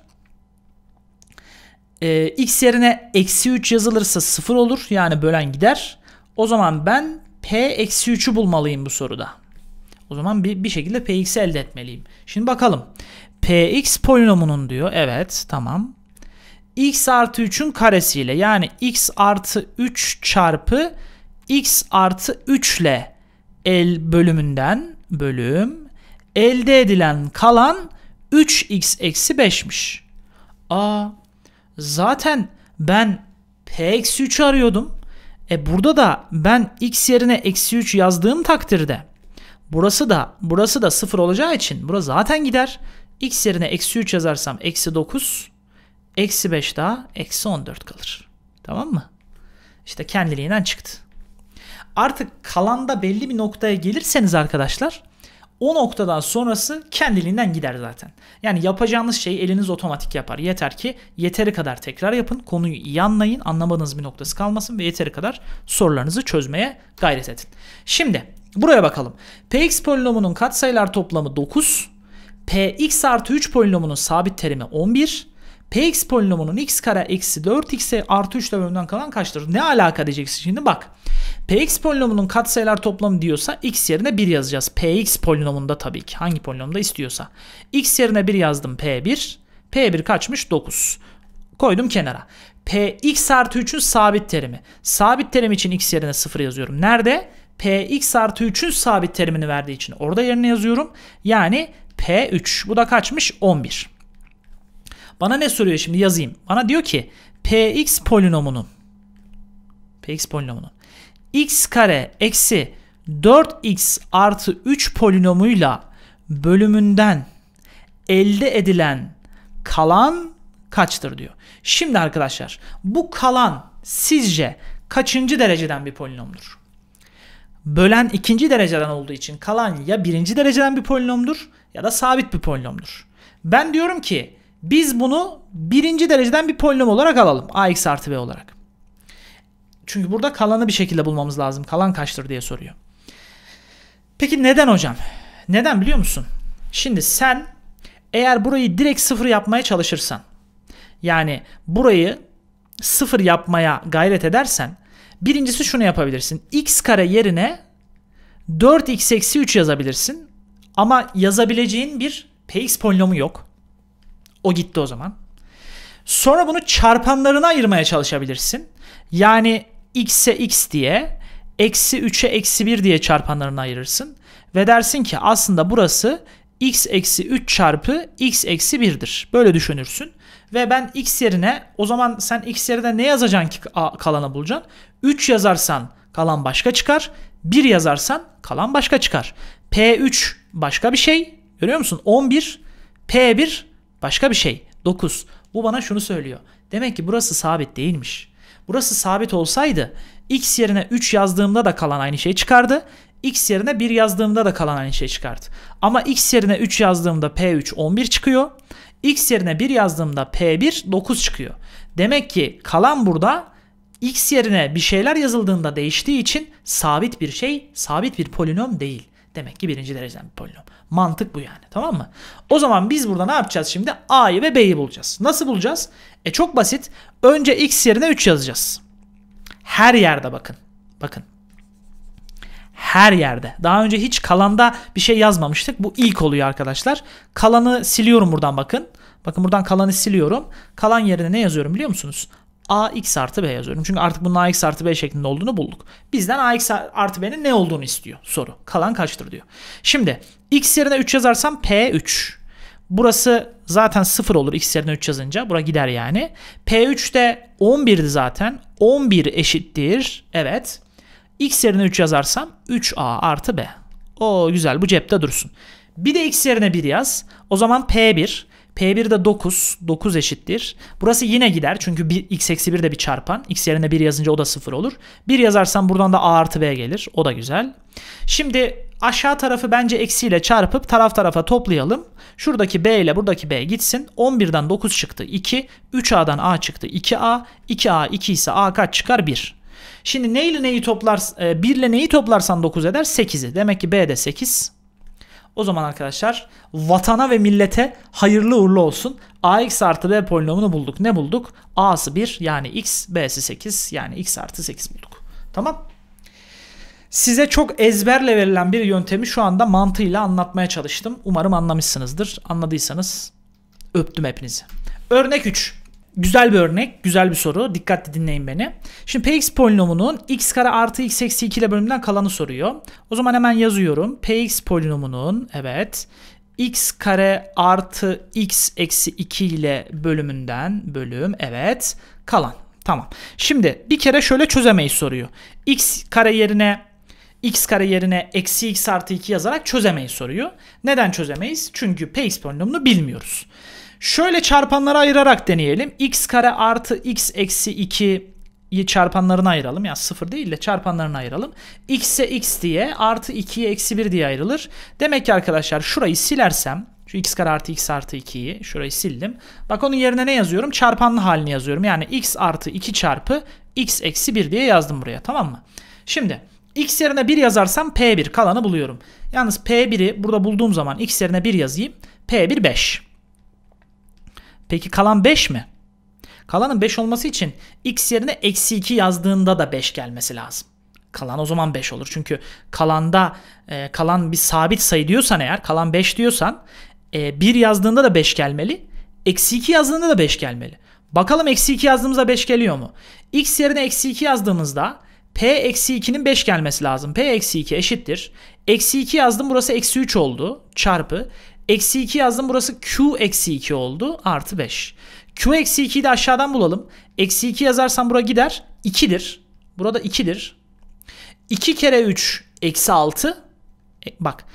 e, x yerine eksi üç yazılırsa sıfır olur. Yani bölen gider. O zaman ben p eksi üçü bulmalıyım bu soruda. O zaman bir, bir şekilde px'i elde etmeliyim. Şimdi bakalım. Px polinomunun diyor. Evet, tamam. X artı üçün karesiyle, yani x artı üç çarpı x artı üç ile el bölümünden bölüm elde edilen kalan üç x eksi beşmiş. Aa, zaten ben p eksi üçü arıyordum. E burada da ben x yerine eksi üç yazdığım takdirde burası da burası da sıfır olacağı için burası zaten gider. X yerine eksi üç yazarsam eksi dokuz, eksi beş daha eksi on dört kalır. Tamam mı? İşte kendiliğinden çıktı. Artık kalanda belli bir noktaya gelirseniz arkadaşlar, o noktadan sonrası kendiliğinden gider zaten. Yani yapacağınız şeyi eliniz otomatik yapar. Yeter ki yeteri kadar tekrar yapın. Konuyu iyi anlayın. Anlamadığınız bir noktası kalmasın ve yeteri kadar sorularınızı çözmeye gayret edin. Şimdi buraya bakalım. Px polinomunun katsayılar toplamı dokuz. Px artı üç polinomunun sabit terimi on bir. Px polinomunun x kare eksi dört x artı üç ile bölümden kalan kaçtır? Ne alaka diyeceksin şimdi bak. Px polinomunun katsayılar toplamı diyorsa x yerine bir yazacağız. Px polinomunda tabii ki. Hangi polinomda istiyorsa. X yerine bir yazdım, p bir. p bir kaçmış? dokuz. Koydum kenara. Px artı üçün sabit terimi. Sabit terim için x yerine sıfır yazıyorum. Nerede? Px artı üçün sabit terimini verdiği için orada yerine yazıyorum. Yani p üç. Bu da kaçmış? on bir. Bana ne soruyor şimdi, yazayım. Bana diyor ki px polinomunun px polinomunun x kare eksi dört x artı üç polinomuyla bölümünden elde edilen kalan kaçtır diyor. Şimdi arkadaşlar bu kalan sizce kaçıncı dereceden bir polinomdur? Bölen ikinci dereceden olduğu için kalan ya birinci dereceden bir polinomdur ya da sabit bir polinomdur. Ben diyorum ki biz bunu birinci dereceden bir polinom olarak alalım. Ax artı b olarak. Çünkü burada kalanı bir şekilde bulmamız lazım. Kalan kaçtır diye soruyor. Peki neden hocam? Neden biliyor musun? Şimdi sen eğer burayı direkt sıfır yapmaya çalışırsan, yani burayı sıfır yapmaya gayret edersen, birincisi şunu yapabilirsin. X kare yerine dört x eksi üç yazabilirsin. Ama yazabileceğin bir px polinomu yok. O gitti o zaman. Sonra bunu çarpanlarına ayırmaya çalışabilirsin. Yani x'e x diye, eksi üçe eksi bir diye çarpanlarına ayırırsın. Ve dersin ki aslında burası x eksi üç çarpı x eksi bir'dir. Böyle düşünürsün. Ve ben x yerine, o zaman sen x yerine ne yazacaksın ki kalanı bulacaksın? üç yazarsan kalan başka çıkar. bir yazarsan kalan başka çıkar. p üç başka bir şey. Görüyor musun? on bir. p bir başka bir şey. dokuz. Bu bana şunu söylüyor. Demek ki burası sabit değilmiş. Burası sabit olsaydı x yerine üç yazdığımda da kalan aynı şey çıkardı. X yerine bir yazdığımda da kalan aynı şey çıkardı. Ama x yerine üç yazdığımda p üç on bir çıkıyor. X yerine bir yazdığımda p bir dokuz çıkıyor. Demek ki kalan burada x yerine bir şeyler yazıldığında değiştiği için sabit bir şey, sabit bir polinom değil. Demek ki birinci dereceden bir polinom. Mantık bu yani, tamam mı? O zaman biz burada ne yapacağız şimdi? A'yı ve B'yi bulacağız. Nasıl bulacağız? E çok basit. Önce x yerine üç yazacağız. Her yerde bakın. Bakın. Her yerde. Daha önce hiç kalanda bir şey yazmamıştık. Bu ilk oluyor arkadaşlar. Kalanı siliyorum buradan bakın. Bakın buradan kalanı siliyorum. Kalan yerine ne yazıyorum biliyor musunuz? Ax artı B yazıyorum. Çünkü artık bunun Ax artı B şeklinde olduğunu bulduk. Bizden Ax artı B'nin ne olduğunu istiyor soru. Kalan kaçtır diyor. Şimdi x yerine üç yazarsam p üç. Burası zaten sıfır olur x yerine üç yazınca. Bura gider yani. p üç de on bir'di zaten. on bir eşittir. Evet. X yerine üç yazarsam üç a artı B. Oo güzel, bu cepte dursun. Bir de x yerine bir yaz. O zaman p bir. p bir de dokuz. dokuz eşittir. Burası yine gider. Çünkü bir, x eksi bir de bir çarpan. X yerine bir yazınca o da sıfır olur. bir yazarsam buradan da a artı b gelir. O da güzel. Şimdi aşağı tarafı bence eksiyle çarpıp taraf tarafa toplayalım. Şuradaki b ile buradaki b gitsin. on bir'den dokuz çıktı iki. üç a'dan a çıktı iki a. iki a iki ise a kaç çıkar? bir. Şimdi ne ile neyi toplarsın? bir ile neyi toplarsan dokuz eder? sekiz'i. Demek ki b de sekiz. O zaman arkadaşlar vatana ve millete hayırlı uğurlu olsun. Ax artı b polinomunu bulduk. Ne bulduk? A'sı bir yani x, b'si sekiz yani x artı sekiz bulduk. Tamam. Size çok ezberle verilen bir yöntemi şu anda mantığıyla anlatmaya çalıştım. Umarım anlamışsınızdır. Anladıysanız öptüm hepinizi. Örnek üç. Güzel bir örnek, güzel bir soru. Dikkatli dinleyin beni. Şimdi px polinomunun x kare artı x eksi iki ile bölümünden kalanı soruyor. O zaman hemen yazıyorum. Px polinomunun evet x kare artı x eksi iki ile bölümünden bölüm evet kalan. Tamam. Şimdi bir kere şöyle çözemeyi soruyor. X kare yerine x kare yerine eksi x artı iki yazarak çözemeyi soruyor. Neden çözemeyiz? Çünkü px polinomunu bilmiyoruz. Şöyle çarpanlara ayırarak deneyelim. X kare artı x eksi iki'yi çarpanlarına ayıralım. Yani sıfır değil de çarpanlarına ayıralım. X'e x diye artı iki'ye eksi bir diye ayrılır. Demek ki arkadaşlar şurayı silersem. Şu x kare artı x artı iki'yi şurayı sildim. Bak onun yerine ne yazıyorum? Çarpanlı halini yazıyorum. Yani x artı iki çarpı x eksi bir diye yazdım buraya, tamam mı? Şimdi x yerine bir yazarsam p bir kalanı buluyorum. Yalnız p bir'i burada bulduğum zaman x yerine bir yazayım. p bir beş. Peki kalan beş mi? Kalanın beş olması için x yerine eksi iki yazdığında da beş gelmesi lazım. Kalan o zaman beş olur. Çünkü kalanda e, kalan bir sabit sayı diyorsan eğer, kalan beş diyorsan e, bir yazdığında da beş gelmeli. Eksi iki yazdığında da beş gelmeli. Bakalım eksi iki yazdığımızda beş geliyor mu? X yerine eksi iki yazdığımızda p eksi iki'nin beş gelmesi lazım. P eksi iki eşittir. Eksi iki yazdım, burası eksi üç oldu. Çarpı. Eksi iki yazdım, burası q eksi iki oldu artı beş. Q eksi iki'yi de aşağıdan bulalım. Eksi iki yazarsam bura gider iki'dir. Burada iki'dir. iki kere üç eksi altı. E, bak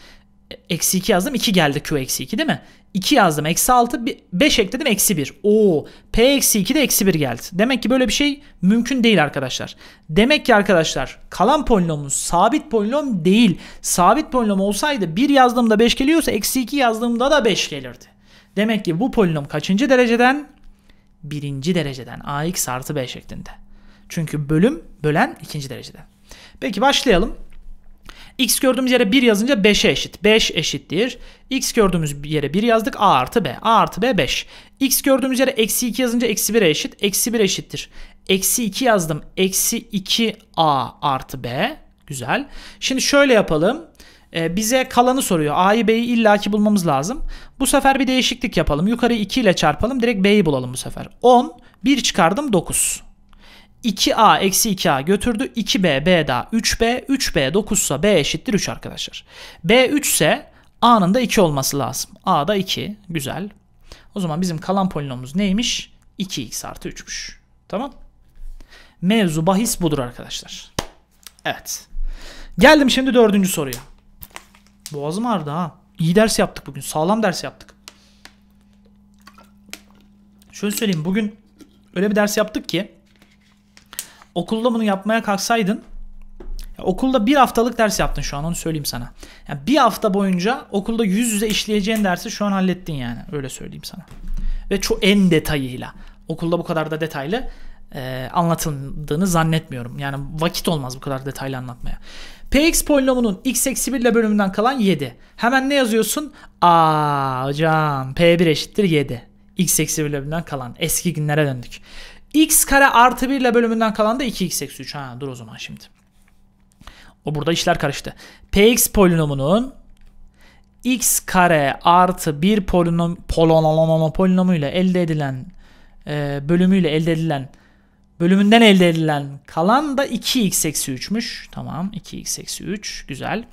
eksi iki yazdım, iki geldi q eksi iki değil mi? iki yazdım eksi altı, beş ekledim eksi bir. Oo, p eksi iki de eksi bir geldi. Demek ki böyle bir şey mümkün değil arkadaşlar. Demek ki arkadaşlar kalan polinomumuz sabit polinom değil. Sabit polinom olsaydı bir yazdığımda beş geliyorsa eksi iki yazdığımda da beş gelirdi. Demek ki bu polinom kaçıncı dereceden? Birinci dereceden. Ax artı b şeklinde. Çünkü bölüm bölen ikinci dereceden. Peki başlayalım. X gördüğümüz yere bir yazınca beşe eşit. beş eşittir. X gördüğümüz yere bir yazdık. A artı B. A artı B beş. X gördüğümüz yere eksi iki yazınca eksi bire eşit. Eksi bir eşittir. Eksi iki yazdım. Eksi iki A artı B. Güzel. Şimdi şöyle yapalım. Ee, bize kalanı soruyor. A'yı B'yi illaki bulmamız lazım. Bu sefer bir değişiklik yapalım. Yukarı iki ile çarpalım. Direkt B'yi bulalım bu sefer. on. bir çıkardım. dokuz. iki A eksi iki A götürdü. iki B, B daha üç B. üç B dokuz ise B eşittir üç arkadaşlar. B üç ise A'nın da iki olması lazım. A da iki. Güzel. O zaman bizim kalan polinomumuz neymiş? iki X artı üçmüş. Tamam. Mevzu bahis budur arkadaşlar. Evet. Geldim şimdi dördüncü soruya. Boğazım ağrıdı ha. İyi ders yaptık bugün. Sağlam ders yaptık. Şöyle söyleyeyim. Bugün öyle bir ders yaptık ki okulda bunu yapmaya kalksaydın, ya okulda bir haftalık ders yaptın şu an, onu söyleyeyim sana. Yani bir hafta boyunca okulda yüz yüze işleyeceğin dersi şu an hallettin yani, öyle söyleyeyim sana. Ve çok en detayıyla. Okulda bu kadar da detaylı e, anlatıldığını zannetmiyorum. Yani vakit olmaz bu kadar detaylı anlatmaya. Px polinomunun x eksi bir ile bölümünden kalan yedi. Hemen ne yazıyorsun? Aa hocam P bir eşittir yedi. X eksi bir ile bölümünden kalan. Eski günlere döndük. X kare artı bir ile bölümünden kalan da iki X eksi üç. Ha dur o zaman şimdi. O burada işler karıştı. Px polinomunun x kare artı bir polinom, polinom, polinomuyla elde edilen e, bölümüyle elde edilen bölümünden elde edilen kalan da iki X eksi üçmüş. Tamam, iki X eksi üç. Güzel.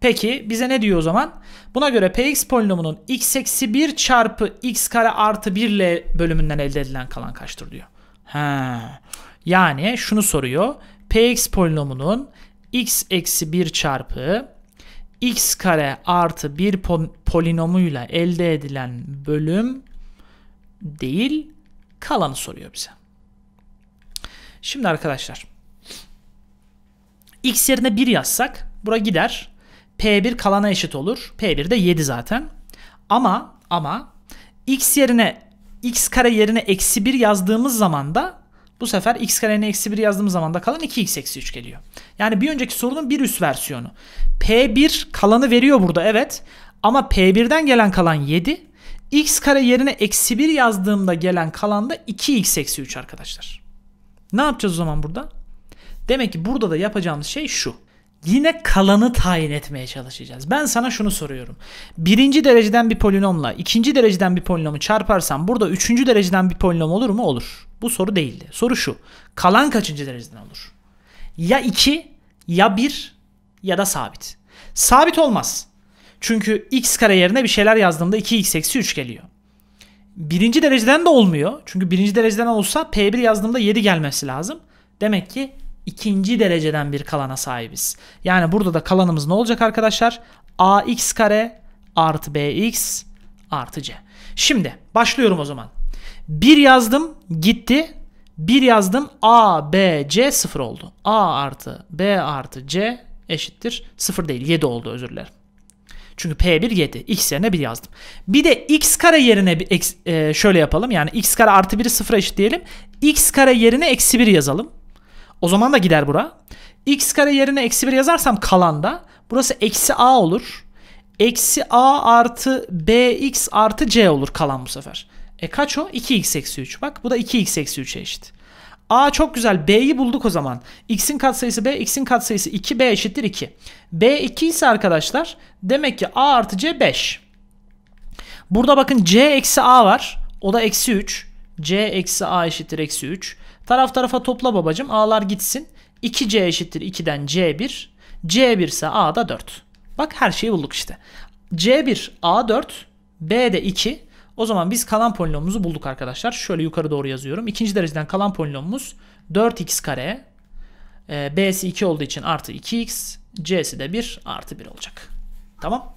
Peki bize ne diyor o zaman? Buna göre Px polinomunun x eksi bir çarpı x kare artı bir ile bölümünden elde edilen kalan kaçtır diyor. Ha. Yani şunu soruyor. Px polinomunun x eksi bir çarpı x kare artı bir polinomuyla elde edilen bölüm değil, kalanı soruyor bize. Şimdi arkadaşlar x yerine bir yazsak bura gider. P bir kalana eşit olur. P bir de yedi zaten. Ama ama x yerine x kare yerine eksi bir yazdığımız zaman da bu sefer x kare yerine eksi bir yazdığımız zaman da kalan iki x eksi üç geliyor. Yani bir önceki sorunun bir üst versiyonu. P bir kalanı veriyor burada, evet. Ama P birden gelen kalan yedi. X kare yerine eksi bir yazdığımda gelen kalan da iki x eksi üç arkadaşlar. Ne yapacağız o zaman burada? Demek ki burada da yapacağımız şey şu. Yine kalanı tayin etmeye çalışacağız. Ben sana şunu soruyorum. Birinci dereceden bir polinomla ikinci dereceden bir polinomu çarparsam burada üçüncü dereceden bir polinom olur mu? Olur. Bu soru değildi. Soru şu. Kalan kaçıncı dereceden olur? Ya iki, ya bir, ya da sabit. Sabit olmaz. Çünkü x kare yerine bir şeyler yazdığımda iki x eksi üç geliyor. Birinci dereceden de olmuyor. Çünkü birinci dereceden olsa P bir yazdığımda yedi gelmesi lazım. Demek ki İkinci dereceden bir kalana sahibiz. Yani burada da kalanımız ne olacak arkadaşlar? Ax kare artı bx artı c. Şimdi başlıyorum o zaman. bir yazdım gitti. bir yazdım a, b, c sıfır oldu. A artı b artı c eşittir. sıfır değil yedi oldu, özür dilerim. Çünkü P bir yedi. X yerine bir yazdım. Bir de x kare yerine bir, e, şöyle yapalım. Yani x kare artı biri sıfıra eşitleyelim. X kare yerine eksi bir yazalım. O zaman da gider bura. X kare yerine eksi bir yazarsam kalanda burası eksi a olur. Eksi a artı bx artı c olur kalan bu sefer. E kaç o? iki x eksi üç. Bak bu da iki x eksi üçe eşit. A çok güzel. B'yi bulduk o zaman. X'in katsayısı b, x'in katsayısı iki, b eşittir iki. B iki ise arkadaşlar demek ki a artı c beş. Burada bakın c eksi a var. O da eksi üç. C eksi a eşittir eksi üç. Taraf tarafa topla babacım. A'lar gitsin. iki c eşittir ikiden c bir. c bir ise a da dört. Bak her şeyi bulduk işte. c bir a dört. B de iki. O zaman biz kalan polinomumuzu bulduk arkadaşlar. Şöyle yukarı doğru yazıyorum. İkinci dereceden kalan polinomumuz dört x kare. E, B'si iki olduğu için artı iki x. C'si de bir artı bir olacak. Tamam.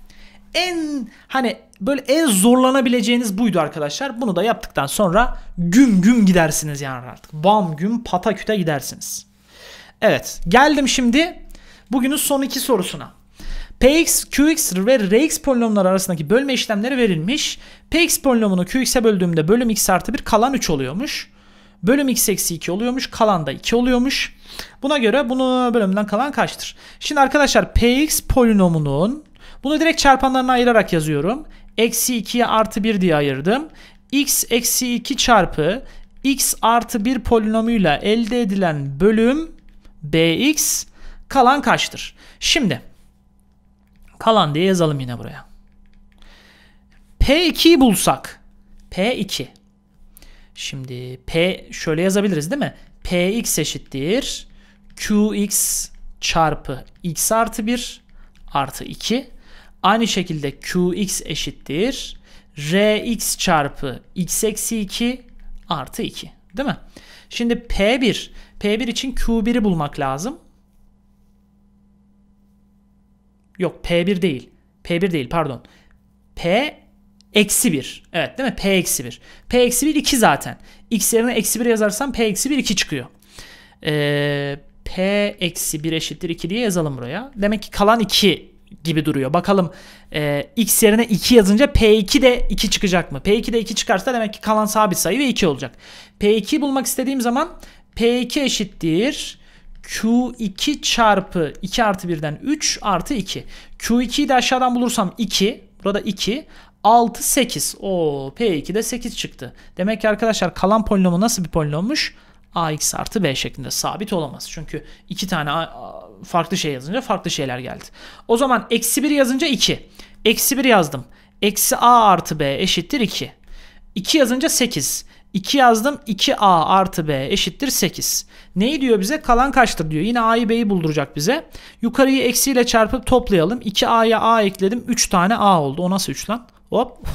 En hani böyle en zorlanabileceğiniz buydu arkadaşlar. Bunu da yaptıktan sonra güm güm gidersiniz yani artık. Bam güm pata küte gidersiniz. Evet, geldim şimdi bugünün son iki sorusuna. Px, Qx ve Rx polinomları arasındaki bölme işlemleri verilmiş. Px polinomunu Qx'e böldüğümde bölüm x artı bir kalan üç oluyormuş. bölüm x eksi iki oluyormuş. Kalan da iki oluyormuş. Buna göre bunu bölümden kalan kaçtır? Şimdi arkadaşlar px polinomunun, bunu direkt çarpanlarına ayırarak yazıyorum. Eksi ikiye artı bir diye ayırdım. X eksi iki çarpı x artı bir polinomuyla elde edilen bölüm bx kalan kaçtır? Şimdi kalan diye yazalım yine buraya. P iki'yi bulsak. P iki. Şimdi P şöyle yazabiliriz değil mi? Px eşittir Qx çarpı x artı bir artı iki. Aynı şekilde Qx eşittir Rx çarpı x eksi iki artı iki. Değil mi? Şimdi P bir. P bir için Q bir'i bulmak lazım. Yok P bir değil. P bir değil pardon. P eksi bir. Evet değil mi? P eksi bir. P eksi bir iki zaten. X yerine eksi bir yazarsam P eksi bir iki çıkıyor. Ee, P eksi bir eşittir iki diye yazalım buraya. Demek ki kalan iki gibi duruyor. Bakalım e, x yerine iki yazınca P iki de iki çıkacak mı? P iki de iki çıkarsa demek ki kalan sabit sayı ve iki olacak. P iki'yi bulmak istediğim zaman P iki eşittir Q iki çarpı iki artı birden üç artı iki. Q iki'yi de aşağıdan bulursam iki. Burada iki. altı, sekiz. Ooo P iki'de sekiz çıktı. Demek ki arkadaşlar kalan polinomu nasıl bir polinommuş? Ax artı b şeklinde, sabit olamaz. Çünkü iki tane farklı şey yazınca farklı şeyler geldi. O zaman eksi bir yazınca iki. Eksi bir yazdım. Eksi a artı b eşittir iki. iki yazınca sekiz. iki yazdım. iki a artı b eşittir sekiz. Neyi diyor bize? Kalan kaçtır diyor. Yine a'yı b'yi bulduracak bize. Yukarıyı eksiyle çarpıp toplayalım. iki a'ya a ekledim. üç tane a oldu. O nasıl üç lan? Hop.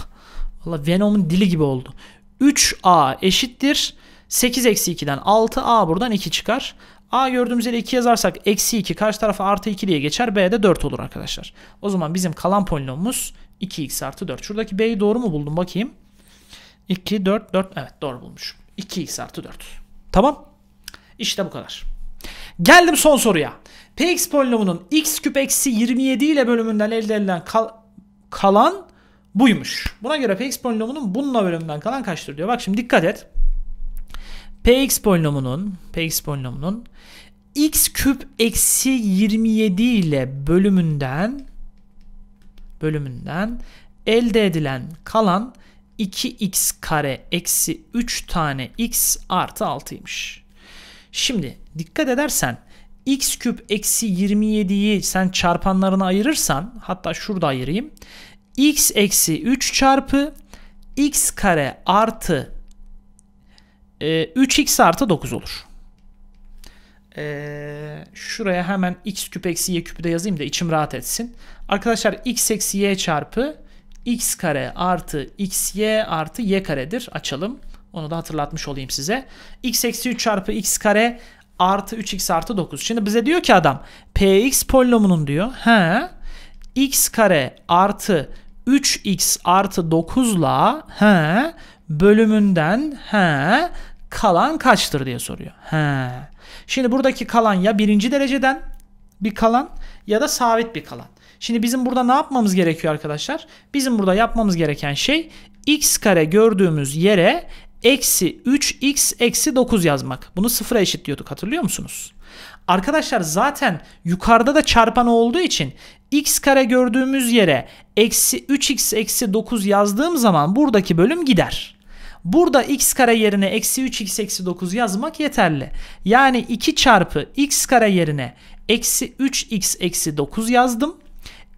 Valla Venom'un dili gibi oldu. üç a eşittir sekiz eksi iki'den altı a, buradan iki çıkar. A gördüğümüz yere iki yazarsak eksi iki karşı tarafa artı iki diye geçer. B'de dört olur arkadaşlar. O zaman bizim kalan polinomumuz iki x artı dört. Şuradaki b'yi doğru mu buldum bakayım? iki, dört, dört. Evet doğru bulmuşum. iki x artı dört. Tamam. İşte bu kadar. Geldim son soruya. Px polinomunun x küp eksi yirmi yedi ile bölümünden elde edilen kal kalan buymuş. Buna göre Px polinomunun bununla bölümünden kalan kaçtır diyor. Bak şimdi dikkat et. Px polinomunun Px polinomunun x küp eksi yirmi yedi ile bölümünden bölümünden elde edilen kalan iki x kare eksi üç tane x artı altıymış. Şimdi dikkat edersen x küp eksi yirmi yedi'yi sen çarpanlarına ayırırsan, hatta şurada ayırayım. X eksi üç çarpı x kare artı e, üç x artı dokuz olur. E, şuraya hemen x küp eksi y küpü de yazayım da içim rahat etsin. Arkadaşlar x eksi y çarpı x kare artı xy artı y karedir. Açalım. Onu da hatırlatmış olayım size. X eksi üç çarpı x kare artı üç x artı dokuz. Şimdi bize diyor ki adam px polinomunun diyor. He. X kare artı üç x artı dokuzla he bölümünden he kalan kaçtır diye soruyor. He. Şimdi buradaki kalan ya birinci dereceden bir kalan ya da sabit bir kalan. Şimdi bizim burada ne yapmamız gerekiyor arkadaşlar? Bizim burada yapmamız gereken şey x kare gördüğümüz yere eksi üç x eksi dokuz yazmak. Bunu sıfıra eşitliyorduk, hatırlıyor musunuz? Arkadaşlar zaten yukarıda da çarpan olduğu için x kare gördüğümüz yere eksi üç x eksi dokuz yazdığım zaman buradaki bölüm gider. Burada x kare yerine eksi üç x eksi dokuz yazmak yeterli. Yani iki çarpı x kare yerine eksi üç x eksi dokuz yazdım.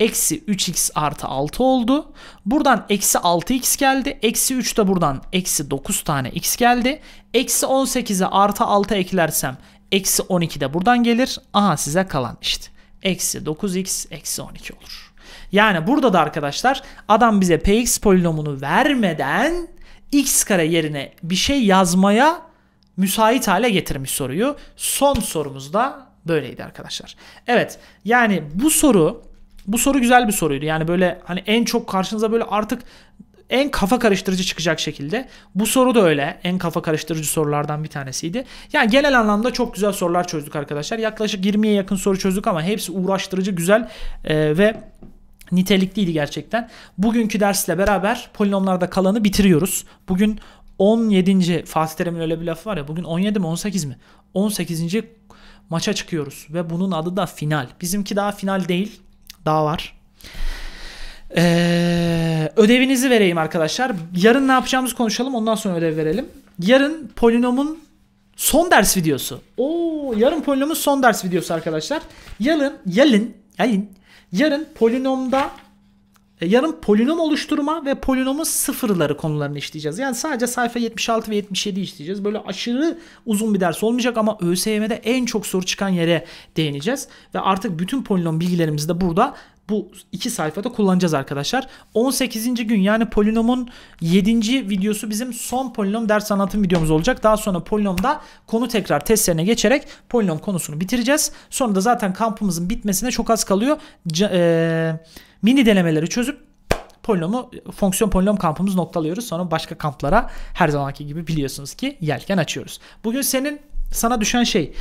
Eksi üç x artı altı oldu. Buradan eksi altı x geldi. Eksi üç de buradan eksi dokuz tane x geldi. Eksi on sekize artı altı eklersem eksi on iki de buradan gelir. Aha size kalan işte. Eksi dokuz x eksi on iki olur. Yani burada da arkadaşlar adam bize px polinomunu vermeden x kare yerine bir şey yazmaya müsait hale getirmiş soruyu. Son sorumuz da böyleydi arkadaşlar. Evet yani bu soru Bu soru güzel bir soruydu. Yani böyle hani en çok karşınıza böyle artık en kafa karıştırıcı çıkacak şekilde. Bu soru da öyle. En kafa karıştırıcı sorulardan bir tanesiydi. Yani genel anlamda çok güzel sorular çözdük arkadaşlar. Yaklaşık yirmiye yakın soru çözdük ama hepsi uğraştırıcı, güzel e, ve nitelikliydi gerçekten. Bugünkü dersle beraber polinomlarda kalanı bitiriyoruz. Bugün on yedinci Fatih Terim'in öyle bir lafı var ya, bugün on yedi mi on sekiz mi? on sekizinci maça çıkıyoruz ve bunun adı da final. Bizimki daha final değil, daha var. Ee, ödevinizi vereyim arkadaşlar. Yarın ne yapacağımızı konuşalım, ondan sonra ödev verelim. Yarın polinomun son ders videosu. Oo, yarın polinomun son ders videosu arkadaşlar. Yarın, yarın, yarın, yarın polinomda yarın polinom oluşturma ve polinomun sıfırları konularını işleyeceğiz. Yani sadece sayfa yetmiş altı ve yetmiş yedi işleyeceğiz. Böyle aşırı uzun bir ders olmayacak ama ÖSYM'de en çok soru çıkan yere değineceğiz. Ve artık bütün polinom bilgilerimizi de burada bu iki sayfada kullanacağız arkadaşlar. on sekizinci gün yani polinomun yedinci videosu bizim son polinom ders anlatım videomuz olacak. Daha sonra polinomda konu tekrar testlerine geçerek polinom konusunu bitireceğiz. Sonra da zaten kampımızın bitmesine çok az kalıyor. Eee... Mini denemeleri çözüp polinomu, fonksiyon polinom kampımızı noktalıyoruz. Sonra başka kamplara her zamanki gibi biliyorsunuz ki yelken açıyoruz. Bugün senin sana düşen şey,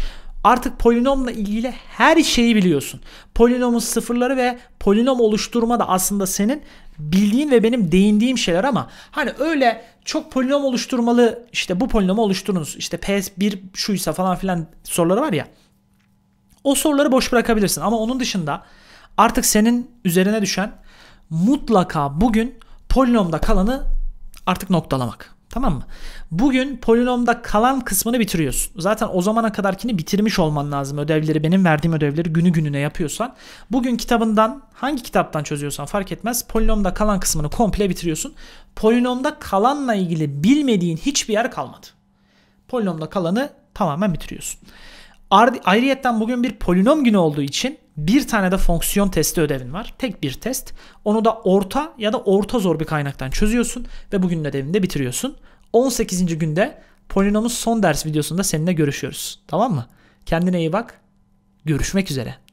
artık polinomla ilgili her şeyi biliyorsun. Polinomun sıfırları ve polinom oluşturma da aslında senin bildiğin ve benim değindiğim şeyler ama hani öyle çok polinom oluşturmalı, işte bu polinomu oluşturunuz, işte P S bir şuysa falan filan soruları var ya, o soruları boş bırakabilirsin ama onun dışında artık senin üzerine düşen mutlaka bugün polinomda kalanı artık noktalamak. Tamam mı? Bugün polinomda kalan kısmını bitiriyorsun. Zaten o zamana kadarkini bitirmiş olman lazım. Ödevleri, benim verdiğim ödevleri günü gününe yapıyorsan. Bugün kitabından, hangi kitaptan çözüyorsan fark etmez. Polinomda kalan kısmını komple bitiriyorsun. Polinomda kalanla ilgili bilmediğin hiçbir yer kalmadı. Polinomda kalanı tamamen bitiriyorsun. Ayrıyetten bugün bir polinom günü olduğu için bir tane de fonksiyon testi ödevin var. Tek bir test. Onu da orta ya da orta zor bir kaynaktan çözüyorsun ve bugünün ödevini de bitiriyorsun. on sekizinci günde polinomun son ders videosunda seninle görüşüyoruz. Tamam mı? Kendine iyi bak. Görüşmek üzere.